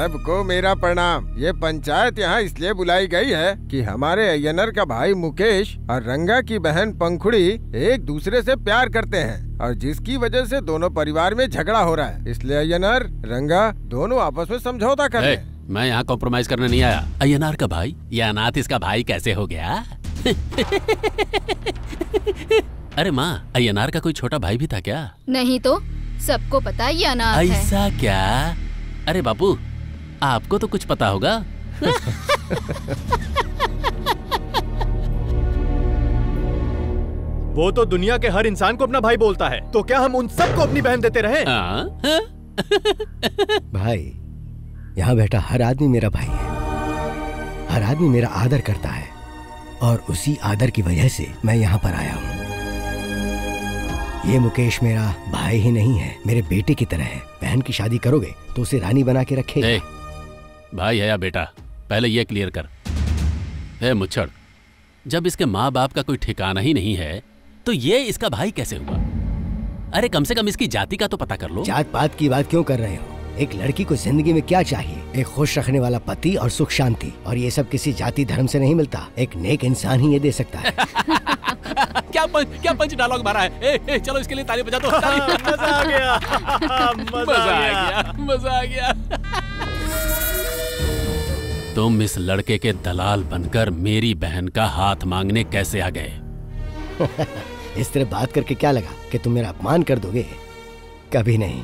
सबको मेरा प्रणाम। ये पंचायत यहाँ इसलिए बुलाई गई है कि हमारे अय्यनर का भाई मुकेश और रंगा की बहन पंखुड़ी एक दूसरे से प्यार करते हैं और जिसकी वजह से दोनों परिवार में झगड़ा हो रहा है। इसलिए अय्यनर रंगा दोनों आपस में समझौता कर रहे हैं। मैं यहाँ कॉम्प्रोमाइज करने नहीं आया। अय्यनार का भाई या अनाथ इसका भाई कैसे हो गया? अरे माँ, अय्यनार का कोई छोटा भाई भी था क्या? नहीं तो सबको पता ये अनाथ है। ऐसा क्या? अरे बापू, आपको तो कुछ पता होगा। वो तो दुनिया के हर इंसान को अपना भाई बोलता है, तो क्या हम उन सबको अपनी बहन देते रहे? भाई, यहाँ बैठा हर आदमी मेरा भाई है। हर आदमी मेरा आदर करता है और उसी आदर की वजह से मैं यहाँ पर आया हूँ। ये मुकेश मेरा भाई ही नहीं है, मेरे बेटे की तरह है। बहन की शादी करोगे तो उसे रानी बना के रखेगा। भाई है या बेटा, पहले ये क्लियर कर। हे मुच्छड़, जब इसके माँ बाप का कोई ठिकाना ही नहीं है तो ये इसका भाई कैसे हुआ? अरे कम से कम इसकी जाति का तो पता कर लो। जात पात की बात क्यों कर रहे हो? एक लड़की को जिंदगी में क्या चाहिए? एक खुश रखने वाला पति और सुख शांति, और ये सब किसी जाति धर्म से नहीं मिलता। एक नेक इंसान ही ये दे सकता है। क्या पंच, क्या पंच डायलॉग मारा है। ए, ए, चलो इसके लिए ताली बजा दो। मजा आ गया, मजा आ गया, मजा आ गया। तुम इस लड़के के दलाल बनकर मेरी बहन का हाथ मांगने कैसे आ गए? इस तरह बात करके क्या लगा कि तुम मेरा अपमान कर दोगे? कभी नहीं,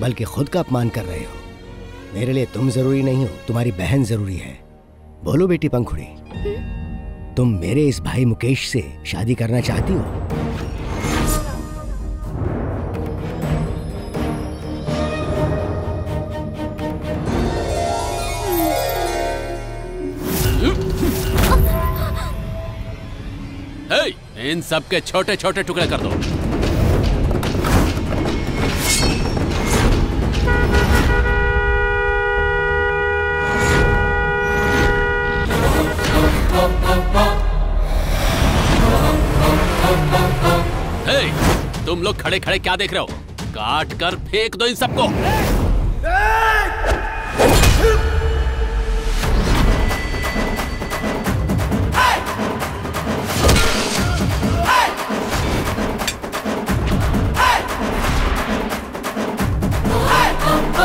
बल्कि खुद का अपमान कर रहे हो। मेरे लिए तुम जरूरी नहीं हो, तुम्हारी बहन जरूरी है। बोलो बेटी पंखुड़ी, तुम मेरे इस भाई मुकेश से शादी करना चाहती हो? इन सब के छोटे छोटे टुकड़े कर दो। हे, तुम लोग खड़े खड़े क्या देख रहे हो? काट कर फेंक दो इन सबको। Oh!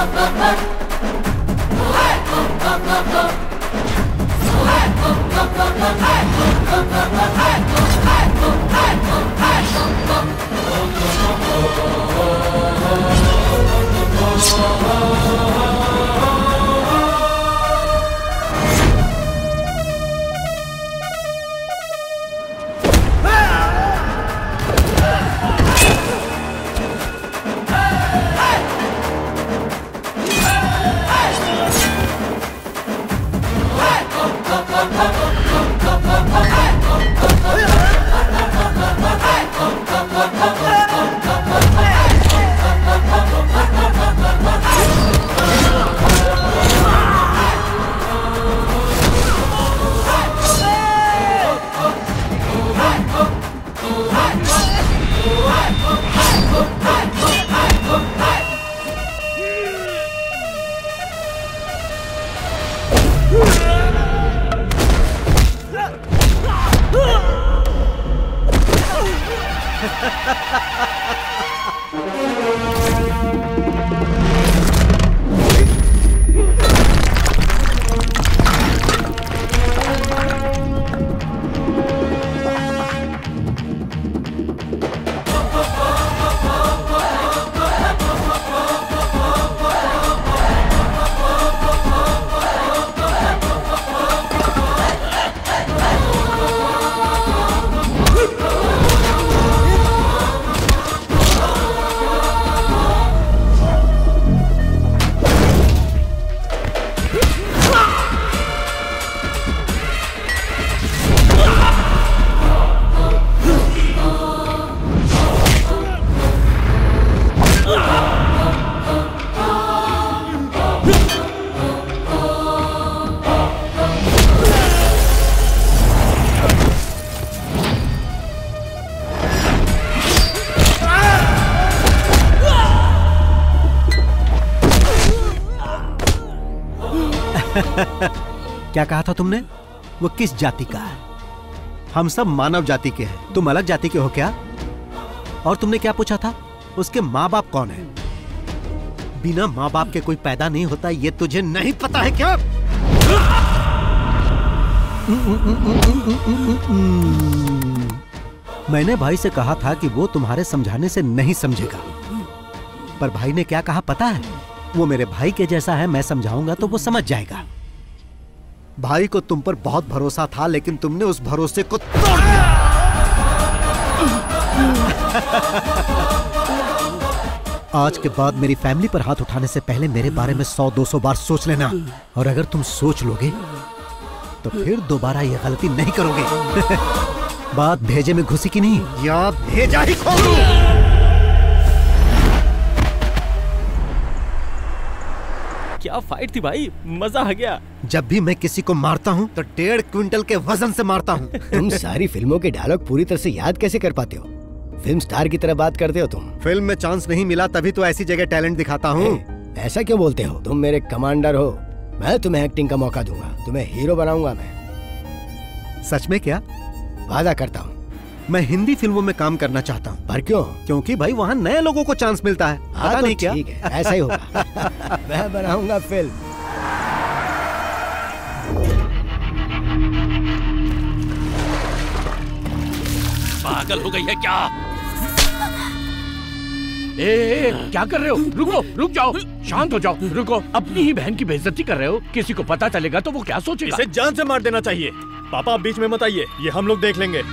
क्या कहा था तुमने? वो किस जाति का है? हम सब मानव जाति के हैं, तुम अलग जाति के हो क्या? और तुमने क्या पूछा था? उसके माँ बाप कौन है? बिना माँ बाप के कोई पैदा नहीं होता, ये तुझे नहीं पता है क्या? मैंने भाई से कहा था कि वो तुम्हारे समझाने से नहीं समझेगा, पर भाई ने क्या कहा पता है? वो मेरे भाई के जैसा है, मैं समझाऊंगा तो वो समझ जाएगा। भाई को तुम पर बहुत भरोसा था, लेकिन तुमने उस भरोसे को तोड़ दिया। आज के बाद मेरी फैमिली पर हाथ उठाने से पहले मेरे बारे में सौ दो सौ बार सोच लेना, और अगर तुम सोच लोगे तो फिर दोबारा ये गलती नहीं करोगे। बात भेजे में घुसी की नहीं, या भेजा ही खोलूं। क्या फाइट थी भाई, मजा आ गया। जब भी मैं किसी को मारता हूँ तो डेढ़ क्विंटल के वजन से मारता हूँ। तुम सारी फिल्मों के डायलॉग पूरी तरह से याद कैसे कर पाते हो? फिल्म स्टार की तरह बात करते हो तुम। फिल्म में चांस नहीं मिला तभी तो ऐसी जगह टैलेंट दिखाता हूँ। ऐसा क्यों बोलते हो? तुम मेरे कमांडर हो, मैं तुम्हें एक्टिंग का मौका दूंगा, तुम्हें हीरो बनाऊंगा मैं। सच में? क्या वादा करता हूँ। मैं हिंदी फिल्मों में काम करना चाहता हूँ। पर क्यों? क्योंकि भाई वहाँ नए लोगों को चांस मिलता है। पता नहीं क्या? ठीक है, ऐसा ही होगा। मैं बनाऊंगा फिल्म। पागल हो गई है क्या? ए, ए, क्या कर रहे हो? रुको, रुक जाओ, शांत हो जाओ, रुको। अपनी ही बहन की बेइज्जती कर रहे हो, किसी को पता चलेगा तो वो क्या सोचेगा? इसे जान से मार देना चाहिए। पापा आप बीच में मत आइए, ये हम लोग देख लेंगे।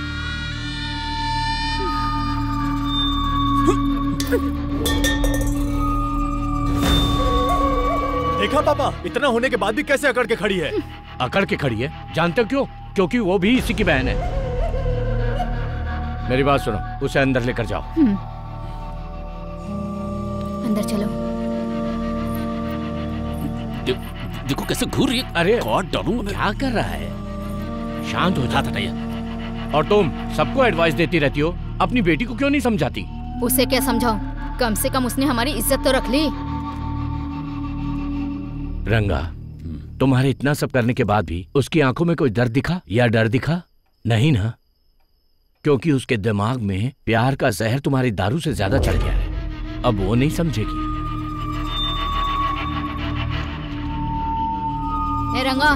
देखा पापा, इतना होने के बाद भी कैसे अकड़ के खड़ी है। अकड़ के खड़ी है, जानते हो क्यों? क्योंकि वो भी इसी की बहन है। मेरी बात सुनो, उसे अंदर लेकर जाओ। अंदर चलो। दे, देखो कैसे घूर रही है। अरे गॉड, क्या कर रहा है? शांत हो जाता नहीं। और तुम सबको एडवाइस देती रहती हो, अपनी बेटी को क्यों नहीं समझाती? उसे क्या समझाऊं? कम से कम उसने हमारी इज्जत तो रख ली। रंगा, तुम्हारे इतना सब करने के बाद भी उसकी आंखों में कोई दर्द दिखा या डर दिखा? नहीं ना, क्योंकि उसके दिमाग में प्यार का जहर तुम्हारी दारू से ज्यादा चढ़ गया है। अब वो नहीं समझेगी। ए रंगा,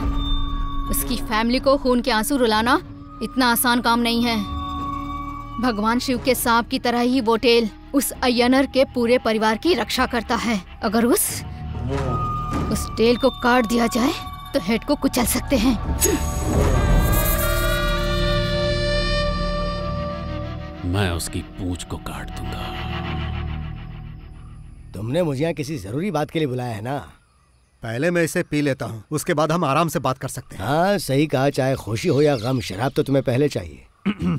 उसकी फैमिली को खून के आंसू रुलाना इतना आसान काम नहीं है। भगवान शिव के सांप की तरह ही वो टेल उस अय्यनर के पूरे परिवार की रक्षा करता है। अगर उस उस टेल को काट दिया जाए तो हेड को कुचल सकते हैं। मैं उसकी पूंछ को काट दूंगा। तुमने मुझे यहाँ किसी जरूरी बात के लिए बुलाया है ना? पहले मैं इसे पी लेता हूँ, उसके बाद हम आराम से बात कर सकते हैं। हाँ सही कहा, चाहे खुशी हो या गम, शराब तो तुम्हें पहले चाहिए।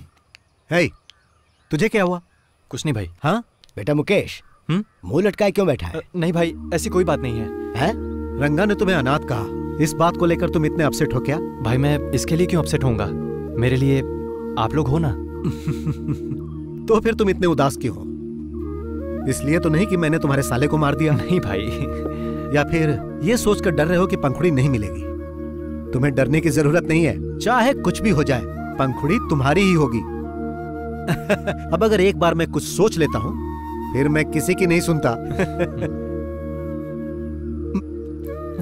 हे, तुझे क्या हुआ? कुछ नहीं भाई। हाँ बेटा मुकेश, हम्म मुंह लटकाए क्यों बैठा है? नहीं भाई ऐसी कोई बात नहीं है। है? रंगा ने तुम्हें अनाथ कहा, इस बात को लेकर तुम इतने अपसेट हो क्या? भाई मैं इसके लिए क्यों अपसेट होऊंगा, मेरे लिए आप लोग हो ना। तो फिर तुम इतने उदास क्यों हो? इसलिए तो नहीं कि मैंने तुम्हारे साले को मार दिया? नहीं भाई। या फिर ये सोचकर डर रहे हो कि पंखुड़ी नहीं मिलेगी? तुम्हें डरने की जरूरत नहीं है, चाहे कुछ भी हो जाए पंखुड़ी तुम्हारी ही होगी। अब अगर एक बार मैं कुछ सोच लेता हूं फिर मैं किसी की नहीं सुनता।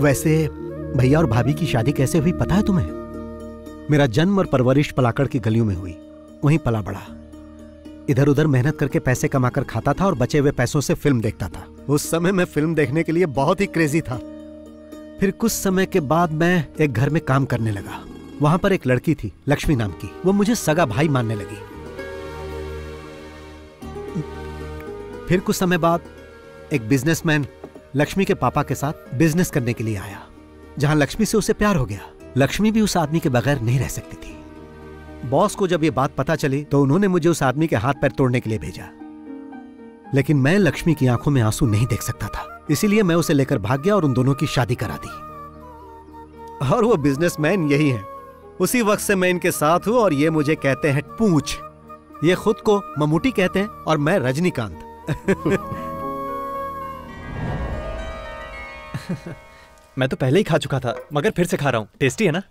वैसे भैया और भाभी की शादी कैसे हुई पता है तुम्हें? मेरा जन्म और परवरिश पलाकड़ की गलियों में हुई, वहीं पला बड़ा। इधर उधर मेहनत करके पैसे कमाकर खाता था और बचे हुए पैसों से फिल्म देखता था। उस समय मैं फिल्म देखने के लिए बहुत ही क्रेजी था। फिर कुछ समय के बाद मैं एक घर में काम करने लगा। वहां पर एक लड़की थी लक्ष्मी नाम की, वो मुझे सगा भाई मानने लगी। फिर कुछ समय बाद एक बिजनेसमैन लक्ष्मी के पापा के साथ बिजनेस करने के लिए आया, जहां लक्ष्मी से उसे प्यार हो गया। लक्ष्मी भी उस आदमी के बगैर नहीं रह सकती थी। बॉस को जब ये बात पता चली तो उन्होंने मुझे उस आदमी के हाथ पैर तोड़ने के लिए भेजा, लेकिन मैं लक्ष्मी की आंखों में आंसू नहीं देख सकता था, इसीलिए मैं उसे लेकर भाग गया और उन दोनों की शादी करा दी। और वो बिजनेसमैन यही है, उसी वक्त से मैं इनके साथ हूँ और ये मुझे कहते हैं पूंछ। ये खुद को ममूटी कहते हैं और मैं रजनीकांत। मैं तो पहले ही खा चुका था मगर फिर से खा रहा हूँ, टेस्टी है ना।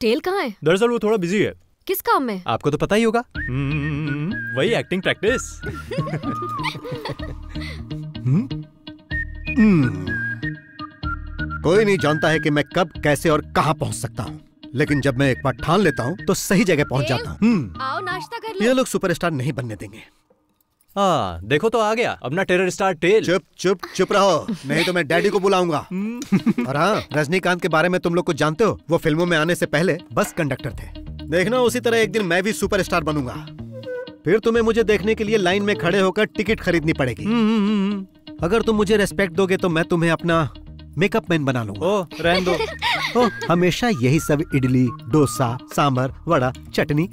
टेल कहाँ है? दरअसल वो थोड़ा बिजी है। किस काम में? आपको तो पता ही होगा, वही एक्टिंग प्रैक्टिस। कोई नहीं जानता है कि मैं कब कैसे और कहाँ पहुँच सकता हूँ, लेकिन जब मैं एक बार ठान लेता हूँ तो सही जगह पहुँच जाता हूँ। आओ नाश्ता कर लो। ये लोग सुपरस्टार नहीं बनने देंगे। आ, देखो तो आ गया अपना टेरर स्टार टेल। चुप चुप चुप रहो, नहीं तो मैं डैडी को बुलाऊंगा। और हाँ, रजनीकांत के बारे में तुम लोग कुछ जानते हो? वो फिल्मों में आने से पहले बस कंडक्टर थे। देखना उसी तरह एक दिन मैं भी सुपरस्टार बनूंगा, फिर तुम्हें मुझे देखने के लिए लाइन में खड़े होकर टिकट खरीदनी पड़ेगी। अगर तुम मुझे रेस्पेक्ट दोगे तो मैं तुम्हें अपना मेकअप मैन बना लूंगा। ओ, रहने दो। ओ, हमेशा यही सब इडली डोसा सांभर वड़ा चटनी,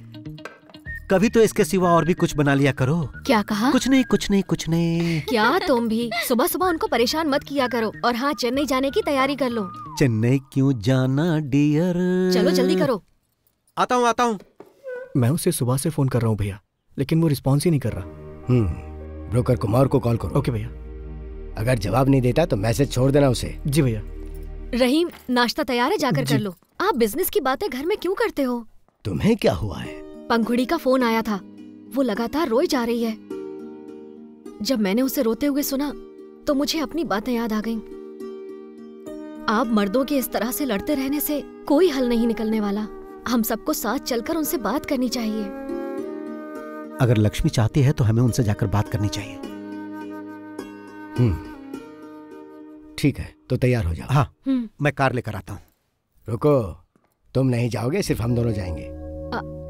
कभी तो इसके सिवा और भी कुछ बना लिया करो। क्या कहा? कुछ नहीं कुछ नहीं कुछ नहीं। क्या तुम भी सुबह सुबह उनको परेशान मत किया करो। और हाँ चेन्नई जाने की तैयारी कर लो। चेन्नई क्यों जाना डियर? चलो जल्दी करो। आता हूँ आता हूँ। मैं उसे सुबह से फोन कर रहा हूँ भैया, लेकिन वो रिस्पॉन्स ही नहीं कर रहा। हम्म ब्रोकर कुमार को कॉल करो। ओके भैया। अगर जवाब नहीं देता तो मैसेज छोड़ देना उसे। जी भैया। रहीम नाश्ता तैयार है, जाकर कर लो। आप बिजनेस की बातें घर में क्यों करते हो? तुम्हें क्या हुआ है? पंखुड़ी का फोन आया था, वो लगातार रोई जा रही है। जब मैंने उसे रोते हुए सुना तो मुझे अपनी बातें याद आ गईं। आप मर्दों के इस तरह से लड़ते रहने से कोई हल नहीं निकलने वाला। हम सबको साथ चलकर उनसे बात करनी चाहिए। अगर लक्ष्मी चाहती है तो हमें उनसे जाकर बात करनी चाहिए। हम्म ठीक है, तो तैयार हो जाओ। हाँ मैं कार लेकर आता हूँ। रुको, तुम नहीं जाओगे, सिर्फ हम दोनों जाएंगे।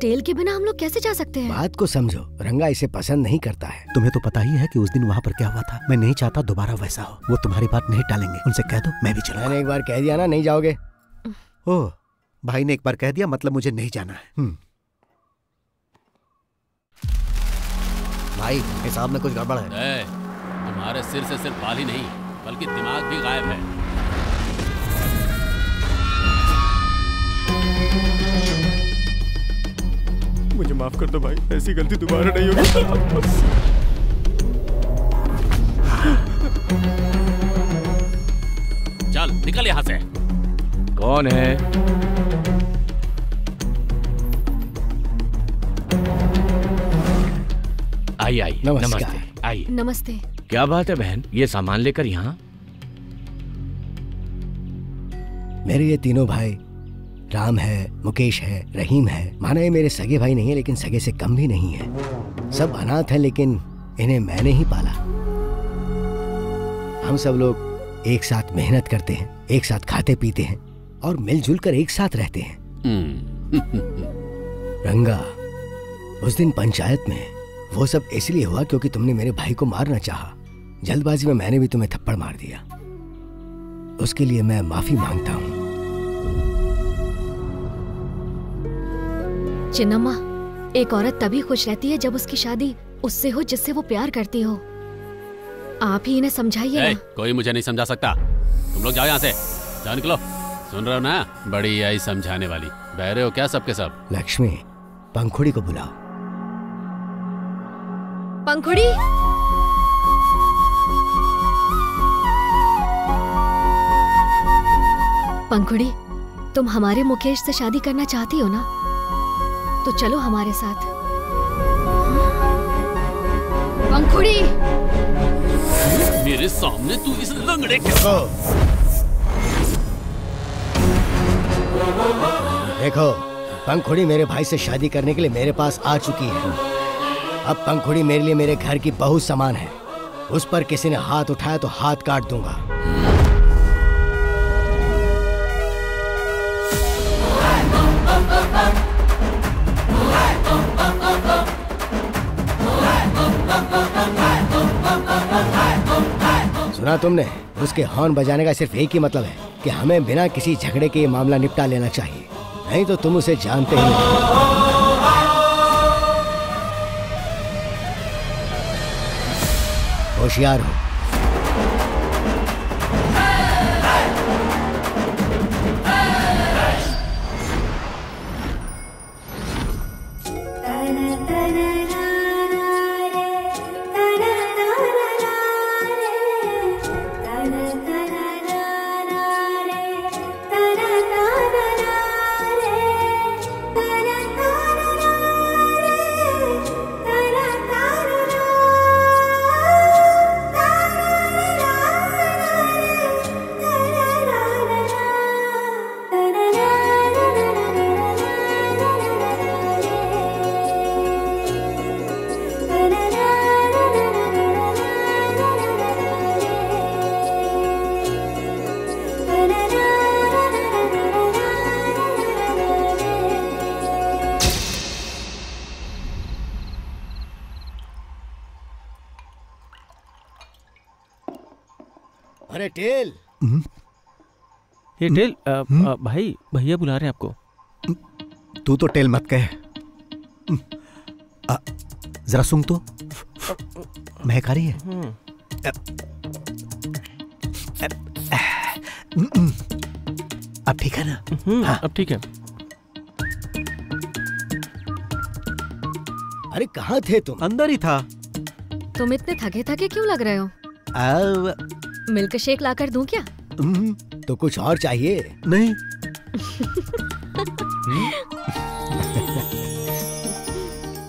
टेल के बिना हम लोग कैसे जा सकते हैं? बात को समझो, रंगा इसे पसंद नहीं करता है। तुम्हें तो पता ही है कि उस दिन वहाँ पर क्या हुआ था। मैं नहीं चाहता दोबारा वैसा हो। वो तुम्हारी बात नहीं टालेंगे, उनसे कह दो मैं भी चलूंगा। मैंने एक बार कह दिया ना नहीं जाओगे। ओह भाई ने एक बार कह दिया मतलब मुझे नहीं जाना है। भाई हिसाब में कुछ गड़बड़ है। तुम्हारे सिर से सिर्फ बाल ही नहीं बल्कि दिमाग भी गायब है। मुझे माफ कर दो भाई, ऐसी गलती दोबारा नहीं होगी। चल निकल यहाँ से। कौन है? आई आई नमस्ते। आई नमस्ते। क्या बात है बहन, ये सामान लेकर यहाँ? मेरे ये तीनों भाई राम है, मुकेश है, रहीम है, माना ये मेरे सगे भाई नहीं है लेकिन सगे से कम भी नहीं है। सब अनाथ है लेकिन इन्हें मैंने ही पाला। हम सब लोग एक साथ मेहनत करते हैं, एक साथ खाते पीते हैं और मिलजुल कर एक साथ रहते हैं। रंगा, उस दिन पंचायत में वो सब इसलिए हुआ क्योंकि तुमने मेरे भाई को मारना चाहा। जल्दबाजी में मैंने भी तुम्हें थप्पड़ मार दिया, उसके लिए मैं माफी मांगता हूँ। चिन्नम्मा, एक औरत तभी खुश रहती है जब उसकी शादी उससे हो जिससे वो प्यार करती हो। आप ही इन्हें समझाइए। कोई मुझे नहीं समझा सकता, तुम लोग जाओ यहाँ से, जाओ निकलो। सुन रहे हो ना, बड़ी आई समझाने वाली, बहरे हो क्या सबके सब। लक्ष्मी, पंखुड़ी को बुलाओ। पंखुड़ी, पंखुड़ी, तुम हमारे मुकेश से शादी करना चाहती हो ना, तो चलो हमारे साथ। पंखुड़ी, मेरे सामने तू इस लंगड़े के देखो। पंखुड़ी मेरे भाई से शादी करने के लिए मेरे पास आ चुकी है। अब पंखुड़ी मेरे लिए मेरे घर की बहू समान है। उस पर किसी ने हाथ उठाया तो हाथ काट दूंगा। सुना तुमने, उसके हॉर्न बजाने का सिर्फ एक ही मतलब है कि हमें बिना किसी झगड़े के ये मामला निपटा लेना चाहिए, नहीं तो तुम उसे जानते ही नहीं। होशियार हो। टेल, ये टेल, आ, आ, भाई भैया बुला रहे हैं आपको। तू तो टेल मत कहे, जरा सुन तो, महक आ रही है। अब ठीक है ना? हाँ, अब ठीक है। अरे कहाँ थे तुम? अंदर ही था। तुम इतने थके थके क्यों लग रहे हो? आ, मिल्क शेक लाकर दूं क्या? तो कुछ और चाहिए? नहीं।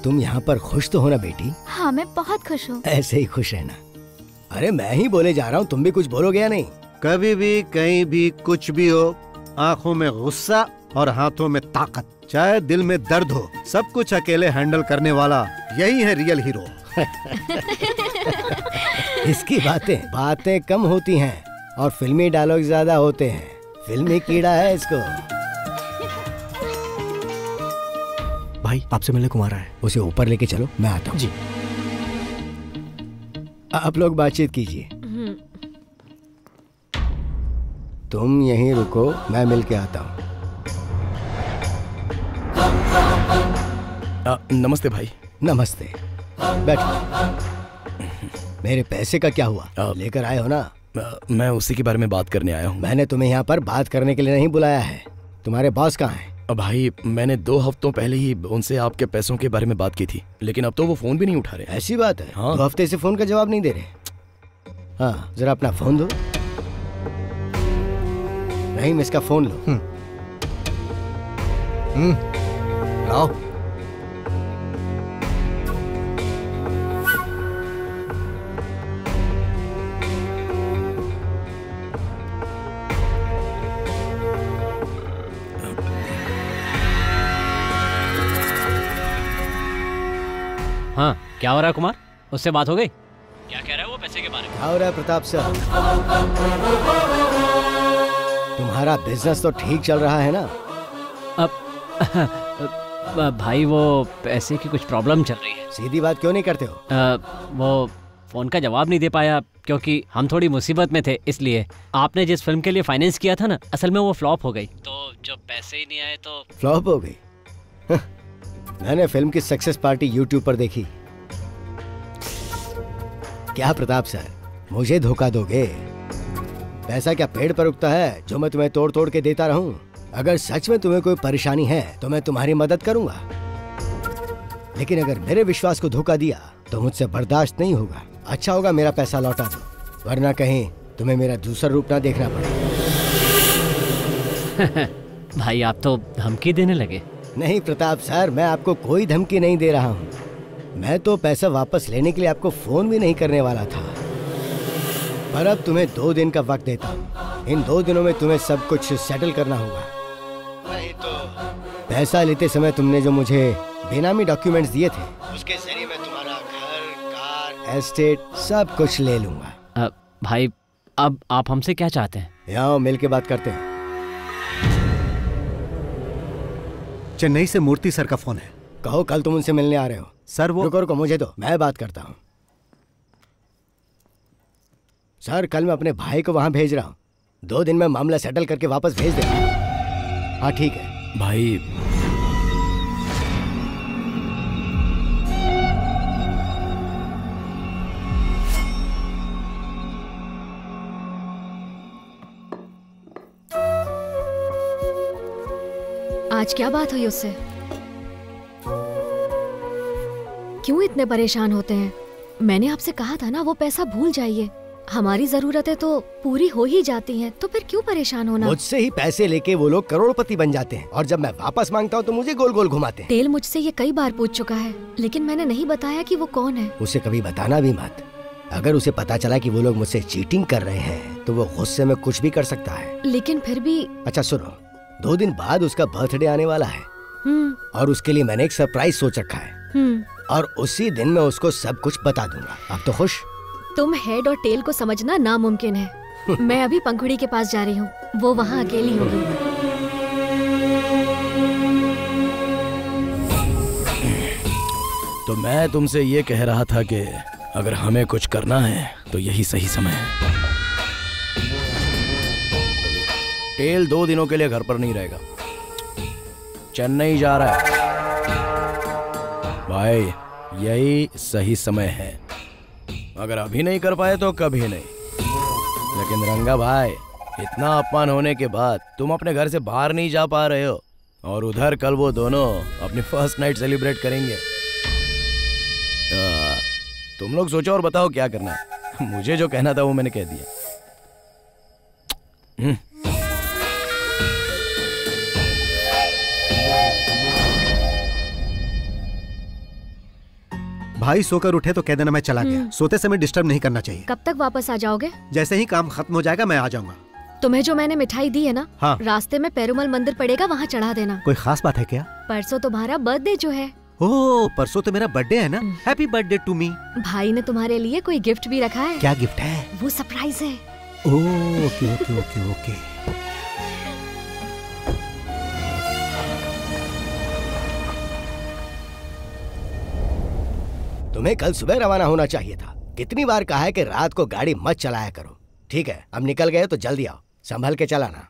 तुम यहाँ पर खुश तो हो ना बेटी? हाँ, मैं बहुत खुश हूँ। ऐसे ही खुश रहना। अरे मैं ही बोले जा रहा हूँ, तुम भी कुछ बोलोगे या नहीं? कभी भी कहीं भी कुछ भी हो, आँखों में गुस्सा और हाथों में ताकत, चाहे दिल में दर्द हो, सब कुछ अकेले हैंडल करने वाला, यही है रियल हीरो। इसकी बातें बातें कम होती हैं और फिल्मी डायलॉग ज्यादा होते हैं। फिल्मी कीड़ा है इसको। भाई आपसे मिलने कुमारा है, उसे ऊपर लेके चलो, मैं आता हूँ। जी आप लोग बातचीत कीजिए। तुम यहीं रुको, मैं मिलके आता हूँ। नमस्ते भाई। नमस्ते, बैठो। मेरे पैसे का क्या हुआ? लेकर आए हो ना? आ, मैं उसी के बारे में बात करने आया हूँ। मैंने तुम्हें यहाँ पर बात करने के लिए नहीं बुलाया है। तुम्हारे बॉस कहाँ हैं? भाई मैंने दो हफ्तों पहले ही उनसे आपके पैसों के बारे में बात की थी, लेकिन अब तो वो फोन भी नहीं उठा रहे। ऐसी बात है? हाँ। दो हफ्ते से फोन का जवाब नहीं दे रहे। हाँ, जरा अपना फोन दो। नहीं, मैं इसका फोन लो। हम्म, क्या हो रहा है कुमार, उससे बात हो गई? क्या कह रहा है वो पैसे के बारे में? हो रहा है प्रताप सर, तुम्हारा बिजनेस तो ठीक चल रहा है ना? अब भाई वो पैसे की कुछ प्रॉब्लम चल रही है। सीधी बात क्यों नहीं करते हो? आ, वो फोन का जवाब नहीं दे पाया क्योंकि हम थोड़ी मुसीबत में थे, इसलिए। आपने जिस फिल्म के लिए फाइनेंस किया था ना, असल में वो फ्लॉप हो गई, तो जब पैसे ही नहीं आए तो फ्लॉप हो गई। मैंने फिल्म की सक्सेस पार्टी यूट्यूब पर देखी। क्या प्रताप सर, मुझे धोखा दोगे? पैसा क्या पेड़ पर उगता है जो मैं तुम्हें तोड़ तोड़ के देता रहूं? अगर सच में तुम्हें कोई परेशानी है तो मैं तुम्हारी मदद करूंगा, लेकिन अगर मेरे विश्वास को धोखा दिया तो मुझसे बर्दाश्त नहीं होगा। अच्छा होगा मेरा पैसा लौटा दो, वरना कहीं तुम्हें मेरा दूसरा रूप ना देखना पड़े। भाई आप तो धमकी देने लगे। नहीं प्रताप सर, मैं आपको कोई धमकी नहीं दे रहा हूँ। मैं तो पैसा वापस लेने के लिए आपको फोन भी नहीं करने वाला था, पर अब तुम्हें दो दिन का वक्त देता हूँ। इन दो दिनों में तुम्हें सब कुछ सेटल करना होगा, नहीं तो पैसा लेते समय तुमने जो मुझे बेनामी डॉक्यूमेंट्स दिए थे, उसके जरिए मैं तुम्हारा घर, कार, एस्टेट सब कुछ ले लूंगा। आ, भाई अब आप हमसे क्या चाहते हैं? आओ मिल के बात करते हैं। चेन्नई से मूर्ति सर का फोन है, कहो कल तुम उनसे मिलने आ रहे हो। सर वो रुको रुको, मुझे दो, मैं बात करता हूँ। सर कल मैं अपने भाई को वहाँ भेज रहा हूँ, दो दिन में मामला सेटल करके वापस भेज देता हूँ। हाँ ठीक है भाई। आज क्या बात हुई उससे? क्यों इतने परेशान होते हैं? मैंने आपसे कहा था ना वो पैसा भूल जाइए, हमारी जरूरतें तो पूरी हो ही जाती हैं, तो फिर क्यों परेशान होना? मुझसे ही पैसे लेके वो लोग करोड़पति बन जाते हैं, और जब मैं वापस मांगता हूँ तो मुझे गोल गोल घुमाते हैं। तेल मुझसे ये कई बार पूछ चुका है, लेकिन मैंने नहीं बताया कि वो कौन है। उसे कभी बताना भी मत, अगर उसे पता चला कि वो लोग मुझसे चीटिंग कर रहे हैं तो वो गुस्से में कुछ भी कर सकता है। लेकिन फिर भी अच्छा सुनो, दो दिन बाद उसका बर्थडे आने वाला है और उसके लिए मैंने एक सरप्राइज सोच रखा है, और उसी दिन मैं उसको सब कुछ बता दूंगा। अब तो खुश? तुम हेड और टेल को समझना नामुमकिन है। मैं अभी पंखुड़ी के पास जा रही हूँ, वो वहाँ अकेली होगी। तो मैं तुमसे ये कह रहा था कि अगर हमें कुछ करना है तो यही सही समय है। टेल दो दिनों के लिए घर पर नहीं रहेगा, चेन्नई जा रहा है। भाई यही सही समय है, अगर अभी नहीं कर पाए तो कभी नहीं। लेकिन रंगा भाई, इतना अपमान होने के बाद तुम अपने घर से बाहर नहीं जा पा रहे हो, और उधर कल वो दोनों अपनी फर्स्ट नाइट सेलिब्रेट करेंगे। आ, तुम लोग सोचो और बताओ क्या करना है। मुझे जो कहना था वो मैंने कह दिया। भाई सोकर उठे तो कह देना मैं चला गया, सोते समय डिस्टर्ब नहीं करना चाहिए। कब तक वापस आ जाओगे? जैसे ही काम खत्म हो जाएगा मैं आ जाऊंगा। तुम्हें जो मैंने मिठाई दी है ना, हाँ। रास्ते में पेरुमल मंदिर पड़ेगा, वहाँ चढ़ा देना। कोई खास बात है क्या? परसों तुम्हारा बर्थडे जो है। ओह परसों तो मेरा बर्थडे है ना। Happy birthday to me. भाई ने तुम्हारे लिए कोई गिफ्ट भी रखा है। क्या गिफ्ट है? वो सरप्राइज है। Oh okay okay okay okay. तुम्हें कल सुबह रवाना होना चाहिए था, कितनी बार कहा है कि रात को गाड़ी मत चलाया करो। ठीक है अब निकल गए तो जल्दी आओ, संभल के चलाना।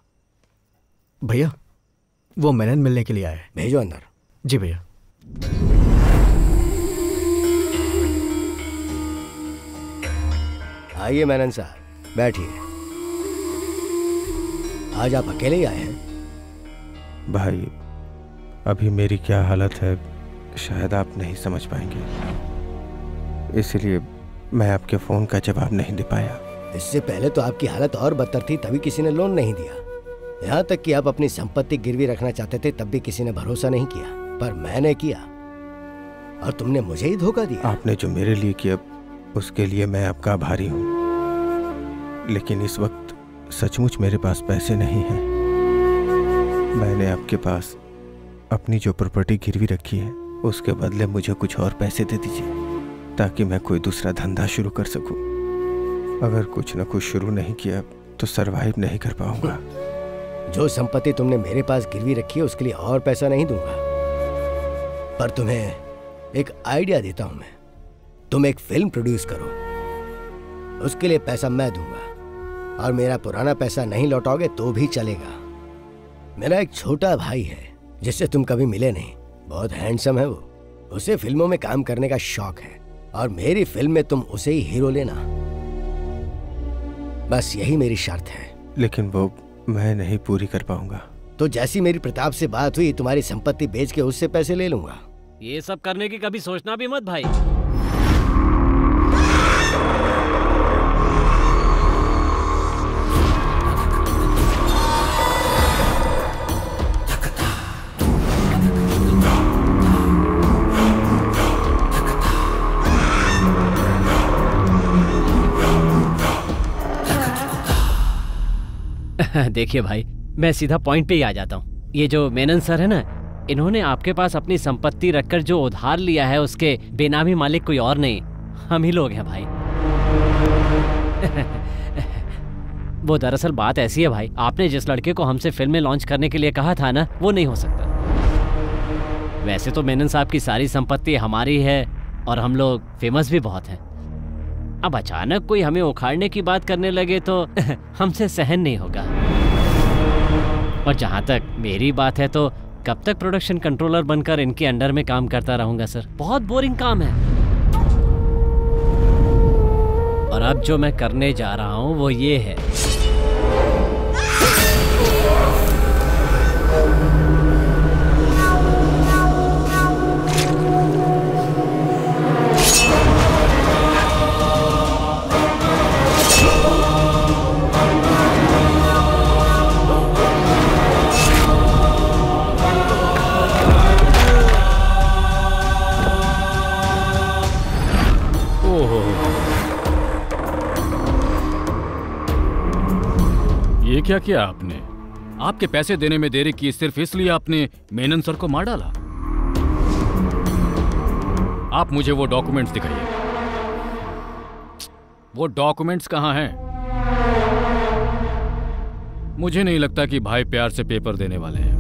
भैया वो मेनन मिलने के लिए आया है। भेजो अंदर। जी भैया। आइए मेनन साहब, बैठिए। आज आप अकेले ही आए हैं? भाई अभी मेरी क्या हालत है शायद आप नहीं समझ पाएंगे, इसलिए मैं आपके फोन का जवाब नहीं दे पाया। इससे पहले तो आपकी हालत और बदतर थी, तभी किसी ने लोन नहीं दिया। यहाँ तक कि आप अपनी संपत्ति गिरवी रखना चाहते थे, तब भी किसी ने भरोसा नहीं किया, पर मैंने किया और तुमने मुझे ही धोखा दिया। आपने जो मेरे लिए किया उसके लिए मैं आपका आभारी हूँ, लेकिन इस वक्त सचमुच मेरे पास पैसे नहीं है। मैंने आपके पास अपनी जो प्रॉपर्टी गिरवी रखी है उसके बदले मुझे कुछ और पैसे दे दीजिए। ताकि मैं कोई दूसरा धंधा शुरू कर सकूं। अगर कुछ न कुछ शुरू नहीं किया तो सरवाइव नहीं कर पाऊंगा। जो संपत्ति तुमने मेरे पास गिरवी रखी है उसके लिए और पैसा नहीं दूंगा, पर तुम्हें एक आइडिया देता हूं मैं। तुम एक फिल्म प्रोड्यूस करो, उसके लिए पैसा मैं दूंगा, और मेरा पुराना पैसा नहीं लौटाओगे तो भी चलेगा। मेरा एक छोटा भाई है जिससे तुम कभी मिले नहीं, बहुत हैंडसम है वो, उसे फिल्मों में काम करने का शौक है, और मेरी फिल्म में तुम उसे ही हीरो लेना, बस यही मेरी शर्त है। लेकिन वो मैं नहीं पूरी कर पाऊंगा। तो जैसी मेरी प्रताप से बात हुई, तुम्हारी संपत्ति बेच के उससे पैसे ले लूंगा। ये सब करने की कभी सोचना भी मत भाई। देखिए भाई, मैं सीधा पॉइंट पे ही आ जाता हूँ। ये जो मेनन सर है ना, इन्होंने आपके पास अपनी संपत्ति रखकर जो उधार लिया है उसके बेनामी मालिक कोई और नहीं, हम ही लोग हैं भाई। वो दरअसल बात ऐसी है भाई, आपने जिस लड़के को हमसे फिल्में लॉन्च करने के लिए कहा था ना, वो नहीं हो सकता। वैसे तो मेनन साहब की सारी संपत्ति हमारी है और हम लोग फेमस भी बहुत हैं। अब अचानक कोई हमें उखाड़ने की बात करने लगे तो हमसे सहन नहीं होगा। और जहाँ तक मेरी बात है तो कब तक प्रोडक्शन कंट्रोलर बनकर इनके अंडर में काम करता रहूंगा सर, बहुत बोरिंग काम है। और अब जो मैं करने जा रहा हूँ वो ये है। क्या किया आपने? आपके पैसे देने में देरी की सिर्फ इसलिए आपने मेनन सर को मार डाला। आप मुझे वो डॉक्यूमेंट्स दिखाइए। वो डॉक्यूमेंट्स कहाँ हैं? मुझे नहीं लगता कि भाई प्यार से पेपर देने वाले हैं।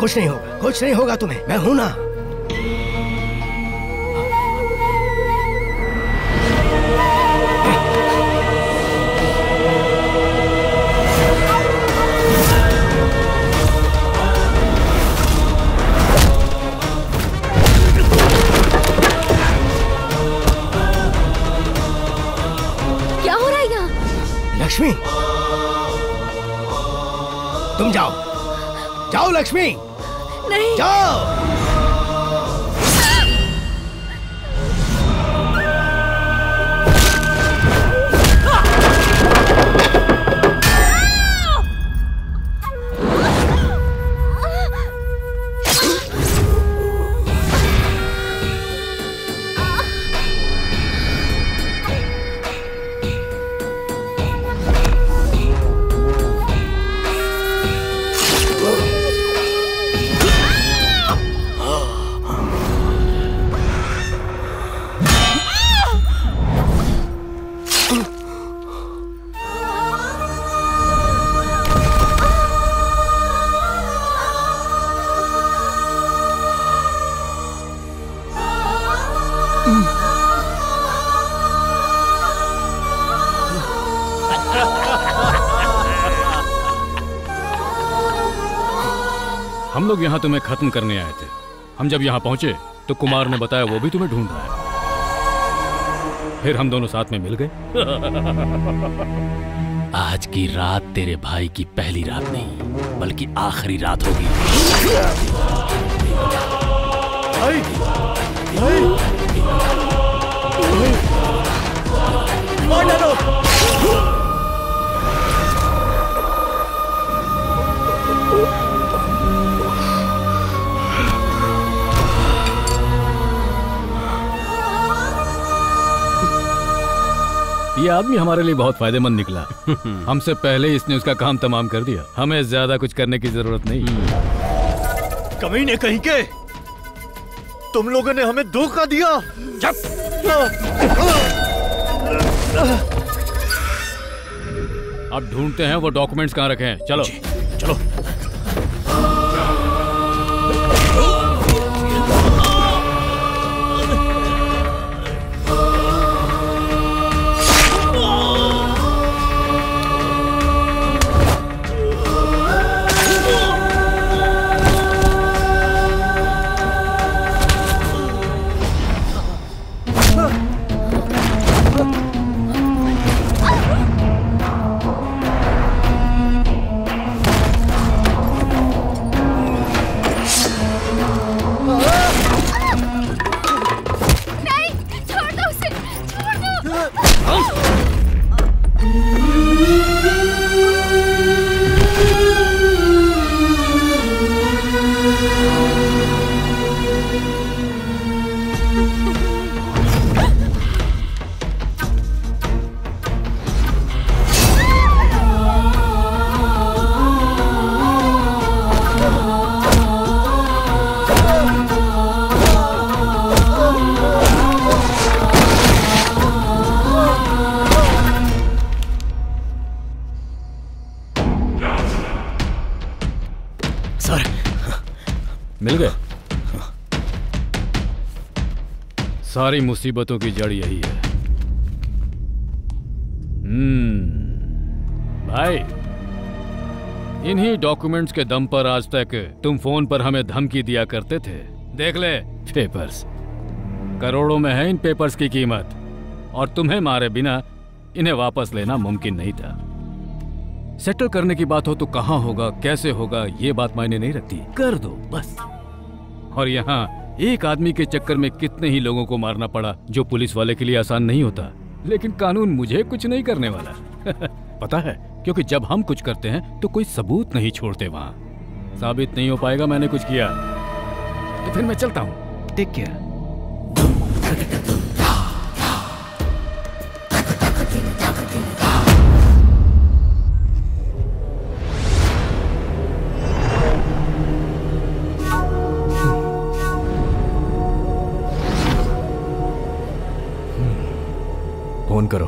कुछ नहीं होगा, कुछ नहीं होगा तुम्हें, मैं हूं ना। क्या हो रहा है यहाँ? लक्ष्मी, तुम जाओ, जाओ लक्ष्मी, नहीं जाओ। हम लोग यहाँ तुम्हें खत्म करने आए थे। हम जब यहाँ पहुंचे तो कुमार ने बताया वो भी तुम्हें ढूंढ रहा है। फिर हम दोनों साथ में मिल गए। आज की रात तेरे भाई की पहली रात नहीं बल्कि आखिरी रात होगी। आई, आई, आई, आई, ये आदमी हमारे लिए बहुत फायदेमंद निकला। हमसे पहले इसने उसका काम तमाम कर दिया। हमें ज्यादा कुछ करने की जरूरत नहीं। कमीने कहीं के, तुम लोगों ने हमें धोखा दिया। अब ढूंढते हैं वो डॉक्यूमेंट्स कहाँ रखे हैं। चलो चलो। सारी मुसीबतों की जड़ यही है। हम्म, भाई, इन्हीं डॉक्यूमेंट्स के दम पर आज तक तुम फोन पर हमें धमकी दिया करते थे। देख ले, पेपर्स करोड़ों में है इन पेपर्स की कीमत, और तुम्हें मारे बिना इन्हें वापस लेना मुमकिन नहीं था। सेटल करने की बात हो तो कहाँ होगा, कैसे होगा, ये बात मायने नहीं रखती। कर दो बस। और यहाँ एक आदमी के चक्कर में कितने ही लोगों को मारना पड़ा, जो पुलिस वाले के लिए आसान नहीं होता। लेकिन कानून मुझे कुछ नहीं करने वाला। पता है, क्योंकि जब हम कुछ करते हैं तो कोई सबूत नहीं छोड़ते। वहाँ साबित नहीं हो पाएगा मैंने कुछ किया। तो फिर मैं चलता हूँ। Take care. फोन करो।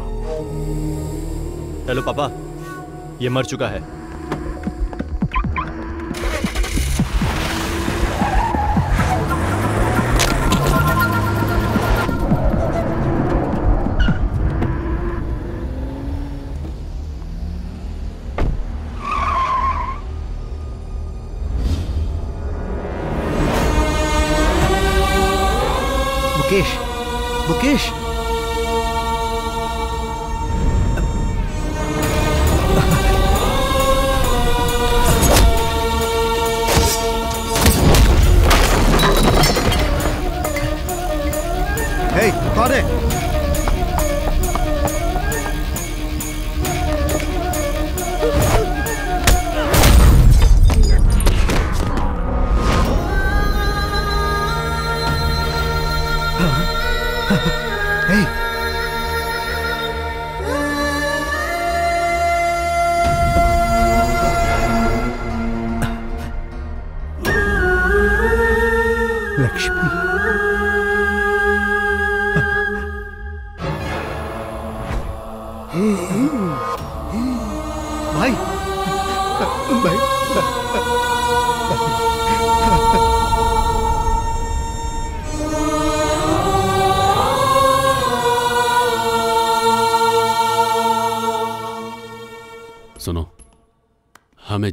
हेलो पापा, ये मर चुका है। मुकेश, मुकेश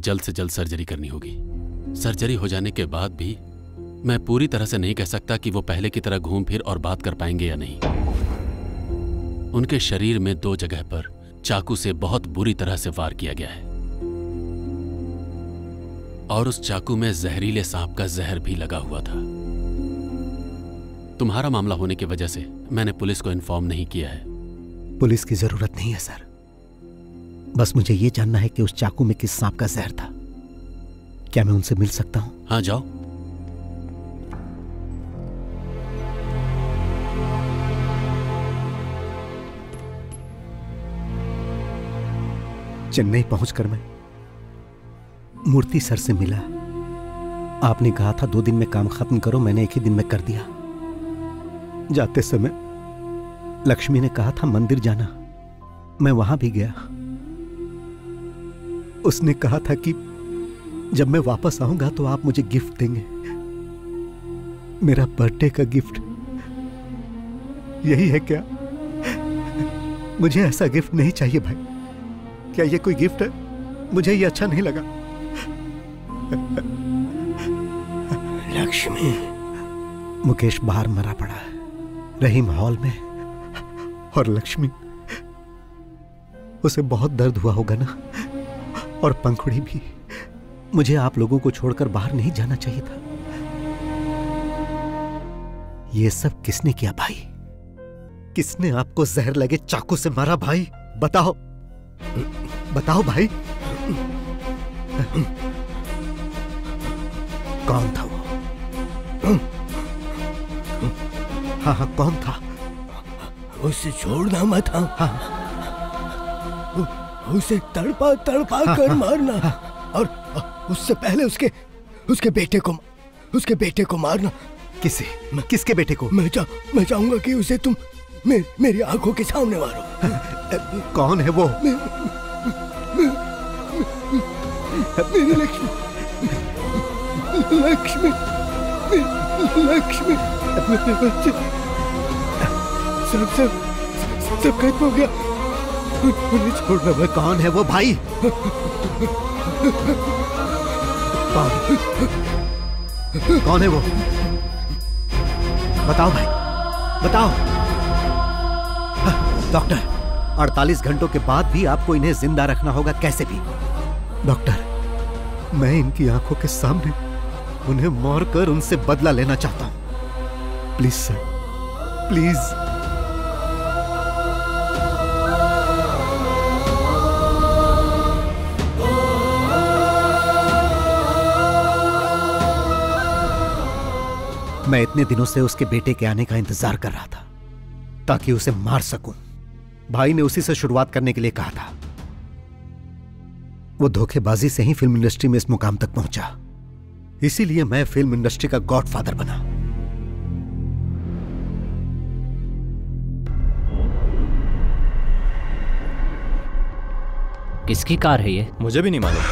जल्द से जल्द सर्जरी करनी होगी। सर्जरी हो जाने के बाद भी मैं पूरी तरह से नहीं कह सकता कि वो पहले की तरह घूम फिर और बात कर पाएंगे या नहीं। उनके शरीर में दो जगह पर चाकू से बहुत बुरी तरह से वार किया गया है और उस चाकू में जहरीले सांप का जहर भी लगा हुआ था। तुम्हारा मामला होने की वजह से मैंने पुलिस को इन्फॉर्म नहीं किया है। पुलिस की जरूरत नहीं है सर, बस मुझे यह जानना है कि उस चाकू में किस सांप का जहर था। क्या मैं उनसे मिल सकता हूं? हाँ जाओ। चेन्नई पहुंचकर मैं मूर्ति सर से मिला। आपने कहा था दो दिन में काम खत्म करो, मैंने एक ही दिन में कर दिया। जाते समय लक्ष्मी ने कहा था मंदिर जाना, मैं वहां भी गया। उसने कहा था कि जब मैं वापस आऊंगा तो आप मुझे गिफ्ट देंगे। मेरा बर्थडे का गिफ्ट यही है क्या? मुझे ऐसा गिफ्ट नहीं चाहिए भाई। क्या ये कोई गिफ्ट है? मुझे ये अच्छा नहीं लगा। लक्ष्मी, मुकेश बाहर मरा पड़ा है रहीम हॉल में, और लक्ष्मी, उसे बहुत दर्द हुआ होगा ना, और पंखुड़ी भी। मुझे आप लोगों को छोड़कर बाहर नहीं जाना चाहिए था। ये सब किसने किया भाई? किसने आपको जहर लगे चाकू से मारा भाई? बताओ, बताओ भाई, कौन था वो? हाँ हाँ, कौन था? उसे छोड़ना मत। हाँ हाँ, उसे तड़पा तड़पा हाँ, कर हाँ, मारना हाँ, और उससे पहले उसके उसके बेटे को उसके बेटे को मारना। किसे? म, किसके बेटे को? मैं चा, मैं चाहूंगा कि उसे तुम मे, मेरी आंखों के सामने मारो। हाँ, कौन है वो? मे, मे, मे, मेरी लक्ष्मी, लक्ष्मी, मे, लक्ष्मी। मेरे बच्चे सब सब सब खत्म हो गया, मुझे छोड़ना भाई। कौन है वो भाई? कौन कौन है वो? बताओ भाई, बताओ। डॉक्टर, अड़तालीस घंटों के बाद भी आपको इन्हें जिंदा रखना होगा कैसे भी। डॉक्टर, मैं इनकी आंखों के सामने उन्हें मार कर उनसे बदला लेना चाहता हूँ। Please sir, please. मैं इतने दिनों से उसके बेटे के आने का इंतजार कर रहा था ताकि उसे मार सकूं। भाई ने उसी से शुरुआत करने के लिए कहा था। वो धोखेबाजी से ही फिल्म इंडस्ट्री में इस मुकाम तक पहुंचा, इसीलिए मैं फिल्म इंडस्ट्री का गॉडफादर बना। किसकी कार है ये? मुझे भी नहीं मालूम।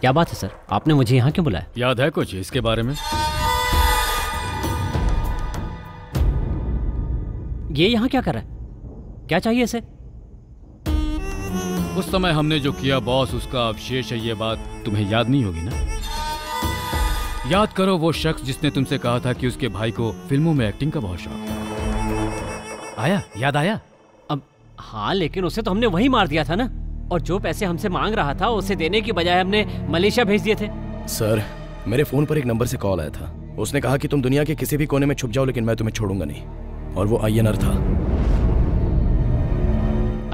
क्या बात है सर, आपने मुझे यहाँ क्यों बुलाया? याद है कुछ इसके बारे में? ये यहाँ क्या कर रहा है? क्या चाहिए इसे? उस समय हमने जो किया बॉस, उसका अवशेष है। ये बात तुम्हें याद नहीं होगी ना? याद करो वो शख्स जिसने तुमसे कहा था कि उसके भाई को फिल्मों में एक्टिंग का बहुत शौक है। आया? याद आया? अब हाँ, लेकिन उसे तो हमने वही मार दिया था ना, और जो पैसे हमसे मांग रहा था उसे देने की बजाय हमने मलेशिया भेज दिए थे। सर, मेरे फोन पर एक नंबर से कॉल आया था। उसने कहा कि तुम दुनिया के किसी भी कोने में छुप जाओ लेकिन मैं तुम्हें छोड़ूंगा नहीं, और वो अय्यनर था।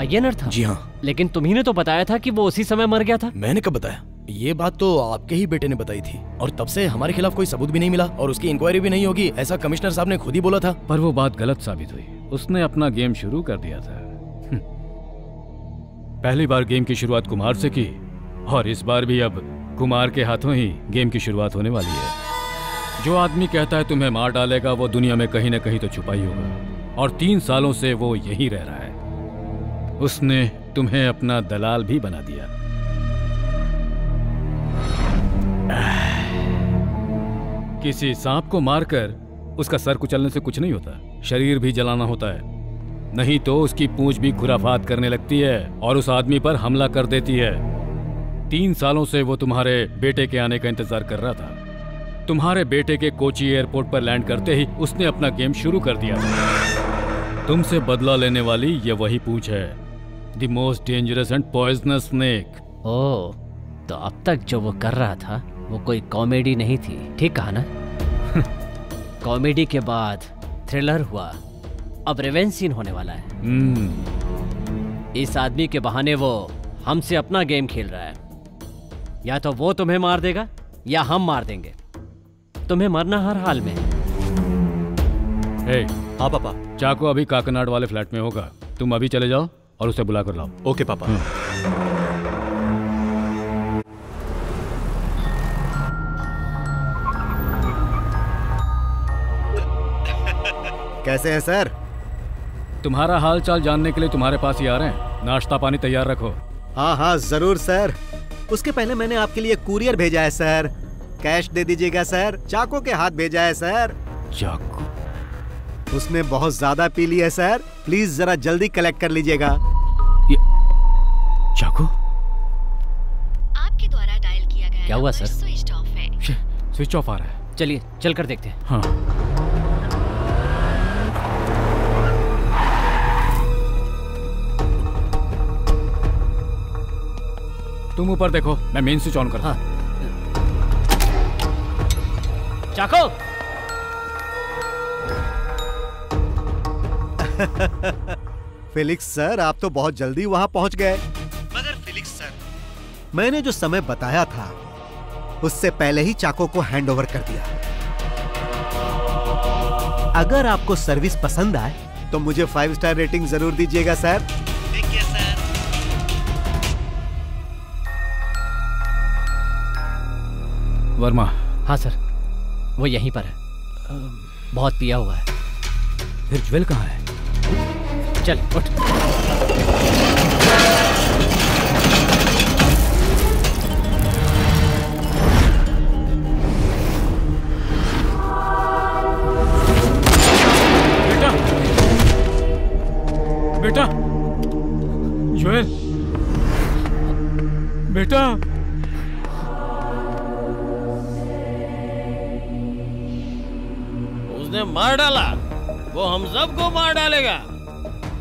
अय्यनर था? जी हाँ। लेकिन तुम्ही ने तो बताया था कि वो उसी समय मर गया था। मैंने कब बताया? ये बात तो आपके ही बेटे ने बताई थी, और तब से हमारे खिलाफ कोई सबूत भी नहीं मिला और उसकी इंक्वायरी भी नहीं होगी ऐसा कमिश्नर साहब ने खुद ही बोला था। पर वो बात गलत साबित हुई। उसने अपना गेम शुरू कर दिया था। पहली बार गेम की शुरुआत कुमार से की, और इस बार भी अब कुमार के हाथों ही गेम की शुरुआत होने वाली है। जो आदमी कहता है तुम्हें मार डालेगा, वो दुनिया में कहीं ना कहीं तो छुपा ही होगा, और तीन सालों से वो यहीं रह रहा है। उसने तुम्हें अपना दलाल भी बना दिया। किसी सांप को मारकर उसका सर कुचलने से कुछ नहीं होता, शरीर भी जलाना होता है। नहीं तो उसकी पूंछ भी खुराफात करने लगती है और उस आदमी पर हमला कर देती है। तीन सालों से वो तुम्हारे बेटे के आने का इंतजार कर रहा था। तुम्हारे बेटे के कोची एयरपोर्ट पर लैंड करते ही उसने अपना गेम शुरू कर दिया। तुमसे बदला लेने वाली ये वही पूंछ है, the most dangerous and poisonous snake. Oh, तो अब तक जो वो कर रहा था वो कोई कॉमेडी नहीं थी, ठीक कहा ना? कॉमेडी के बाद थ्रिलर हुआ, अब रिवेंज सीन होने वाला है। hmm. इस आदमी के बहाने वो हमसे अपना गेम खेल रहा है। या तो वो तुम्हें मार देगा या हम मार देंगे। तुम्हें मरना हर हाल में। hey, हाँ पापा, चाकू अभी काकनाड वाले फ्लैट में होगा। तुम अभी चले जाओ और उसे बुला कर लाओ। ओके पापा। hmm. कैसे हैं सर? तुम्हारा हालचाल जानने के लिए तुम्हारे पास ही आ रहे हैं। नाश्ता पानी तैयार रखो। हाँ हाँ जरूर सर। उसके पहले मैंने आपके लिए कुरियर भेजा है सर, कैश दे दीजिएगा सर। चाकू के हाथ भेजा है सर। चाकू? उसने बहुत ज्यादा पी ली है सर, प्लीज जरा जल्दी कलेक्ट कर लीजिएगा। चाकू आपके द्वारा डायल किया गया। क्या हुआ सर? स्विच ऑफ है। स्विच ऑफ आ रहा है। चलिए चल कर देखते हैं। हाँ। तुम ऊपर देखो, मैं मेन स्विच ऑन करता हूं। चाको! फिलिक्स सर, आप तो बहुत जल्दी वहां पहुंच गए। मगर फिलिक्स सर, मैंने जो समय बताया था उससे पहले ही चाको को हैंडओवर कर दिया। अगर आपको सर्विस पसंद आए तो मुझे फाइव स्टार रेटिंग जरूर दीजिएगा सर। वर्मा। हाँ सर, वो यहीं पर है। बहुत पिया हुआ है। फिर ज्वेल कहाँ है? चल उठ। बेटा, बेटा, ज्वेल, बेटा। ने मार डाला, वो हम सबको मार डालेगा,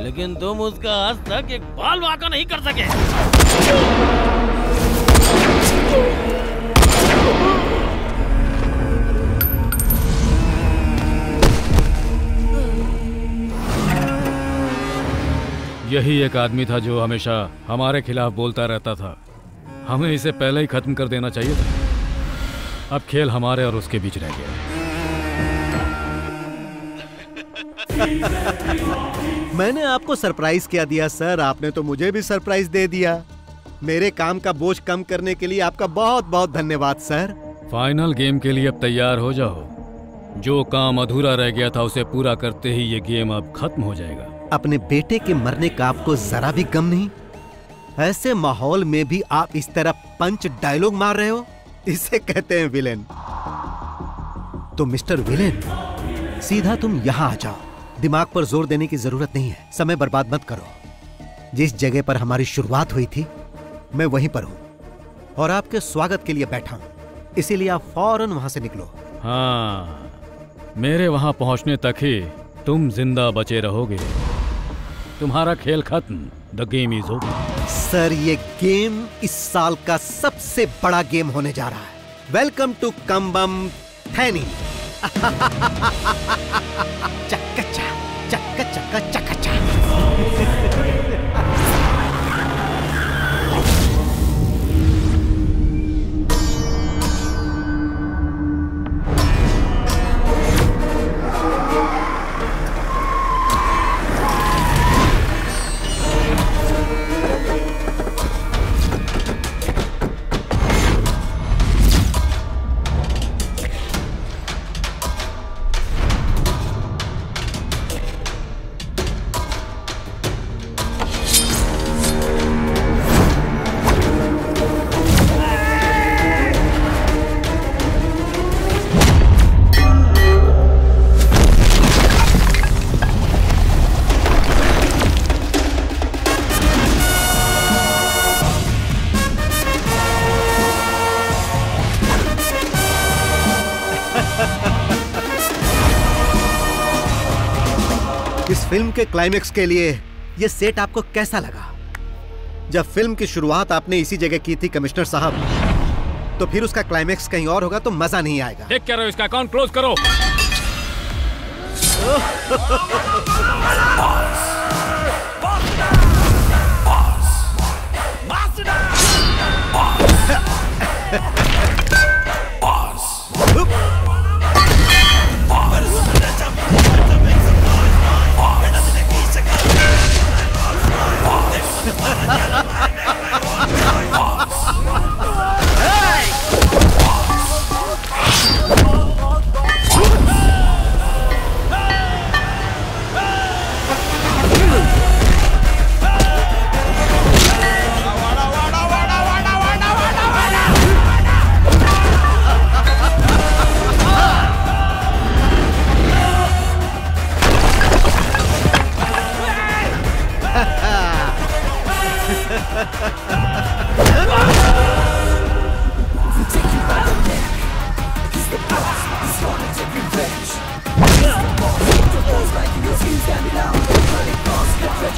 लेकिन तुम उसका आज तक एक बाल वाका नहीं कर सके। यही एक आदमी था जो हमेशा हमारे खिलाफ बोलता रहता था। हमें इसे पहले ही खत्म कर देना चाहिए था। अब खेल हमारे और उसके बीच रह गया। मैंने आपको सरप्राइज क्या दिया सर, आपने तो मुझे भी सरप्राइज दे दिया। मेरे काम का बोझ कम करने के लिए आपका बहुत बहुत धन्यवाद सर। फाइनल गेम के लिए अब तैयार हो जाओ। जो काम अधूरा रह गया था उसे पूरा करते ही ये गेम अब खत्म हो जाएगा। अपने बेटे के मरने का आपको जरा भी गम नहीं? ऐसे माहौल में भी आप इस तरह पंच डायलॉग मार रहे हो, इसे कहते हैं विलेन। तो मिस्टर विलेन, सीधा तुम यहाँ आ जाओ। दिमाग पर जोर देने की जरूरत नहीं है, समय बर्बाद मत करो। जिस जगह पर हमारी शुरुआत हुई थी मैं वहीं पर हूँ और आपके स्वागत के लिए बैठा हूँ, इसीलिए आप फौरन वहां से निकलो। हाँ, मेरे वहां पहुंचने तक ही तुम जिंदा बचे रहोगे। तुम्हारा खेल खत्म। The game is over. Sir, ये गेम इस साल का सबसे बड़ा गेम होने जा रहा है। Welcome to Cumbum Theni. चक्कचा चक्का चक्का चक्कचा। इस फिल्म के क्लाइमेक्स के लिए ये सेट आपको कैसा लगा? जब फिल्म की शुरुआत आपने इसी जगह की थी कमिश्नर साहब, तो फिर उसका क्लाइमेक्स कहीं और होगा तो मजा नहीं आएगा। ठीक कह रहे हो, इसका अकाउंट क्लोज करो।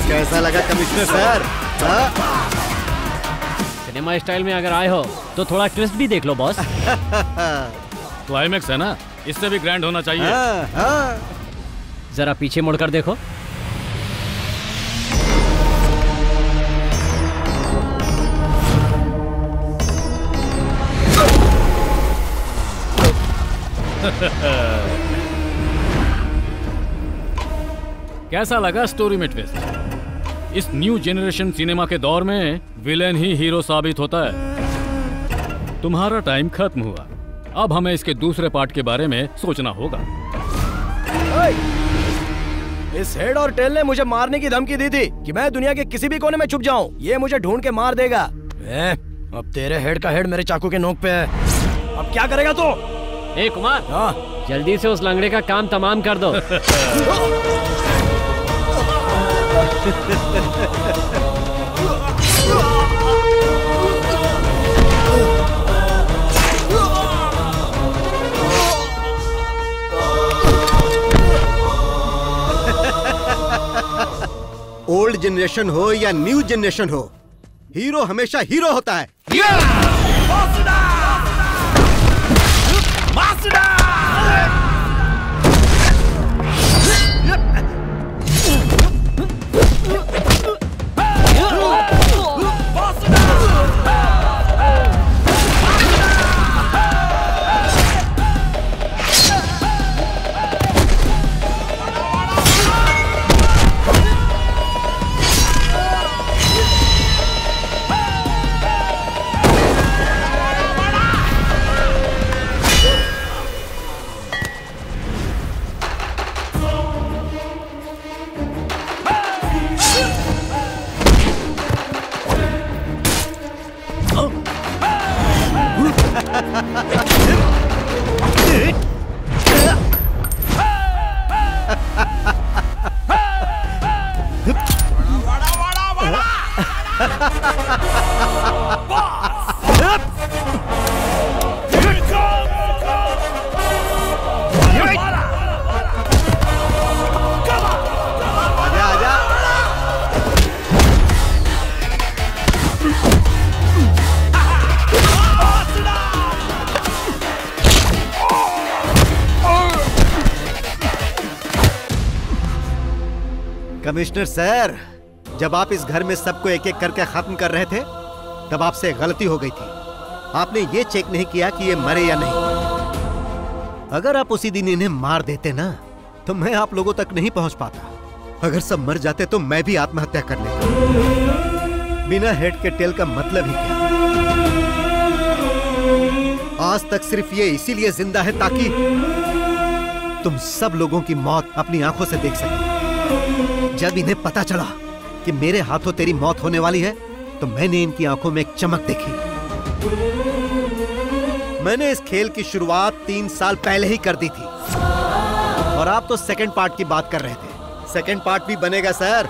कैसा लगा कमिश्नर सर? सिनेमा स्टाइल में अगर आए हो तो थोड़ा ट्विस्ट भी देख लो बॉस। क्लाइमेक्स है ना, इससे भी ग्रैंड होना चाहिए। हाँ, हाँ। जरा पीछे मुड़कर देखो। कैसा लगा स्टोरी में ट्विस्ट? इस न्यू जेनरेशन सिनेमा के दौर में विलेन ही हीरो साबित होता है। तुम्हारा टाइम खत्म हुआ, अब हमें इसके दूसरे पार्ट के बारे में सोचना होगा। इस हेड और टेल ने मुझे मारने की धमकी दी थी कि मैं दुनिया के किसी भी कोने में छुप जाऊं, ये मुझे ढूंढ के मार देगा। ए, अब तेरे हेड का हेड मेरे चाकू के नोक पे है, अब क्या करेगा तू? तो? ए कुमार, हाँ? जल्दी से उस लंगड़े का काम तमाम कर दो। ओल्ड जनरेशन हो या न्यू जनरेशन हो, हीरो हमेशा हीरो होता है। yeah! कमिश्नर सर, जब आप इस घर में सबको एक एक करके खत्म कर रहे थे, तब आपसे गलती हो गई थी। आपने ये चेक नहीं किया कि ये मरे या नहीं। अगर आप उसी दिन इन्हें मार देते ना, तो मैं आप लोगों तक नहीं पहुंच पाता। अगर सब मर जाते तो मैं भी आत्महत्या कर लेता। बिना हेड के टेल का मतलब ही क्या? आज तक सिर्फ ये इसीलिए जिंदा है ताकि तुम सब लोगों की मौत अपनी आंखों से देख सके। जब इन्हें पता चला कि मेरे हाथों तेरी मौत होने वाली है, तो मैंने इनकी आंखों में एक चमक देखी। मैंने इस खेल की शुरुआत तीन साल पहले ही कर दी थी, और आप तो सेकंड पार्ट की बात कर रहे थे। सेकंड पार्ट भी बनेगा सर,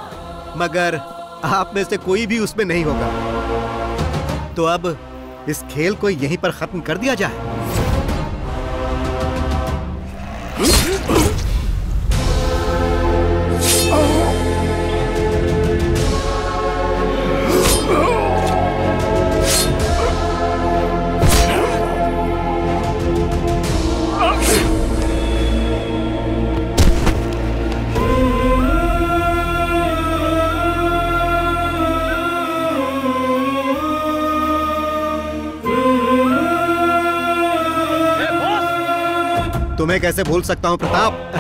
मगर आप में से कोई भी उसमें नहीं होगा। तो अब इस खेल को यहीं पर खत्म कर दिया जाए। तुम्हें कैसे भूल सकता हूँ प्रताप।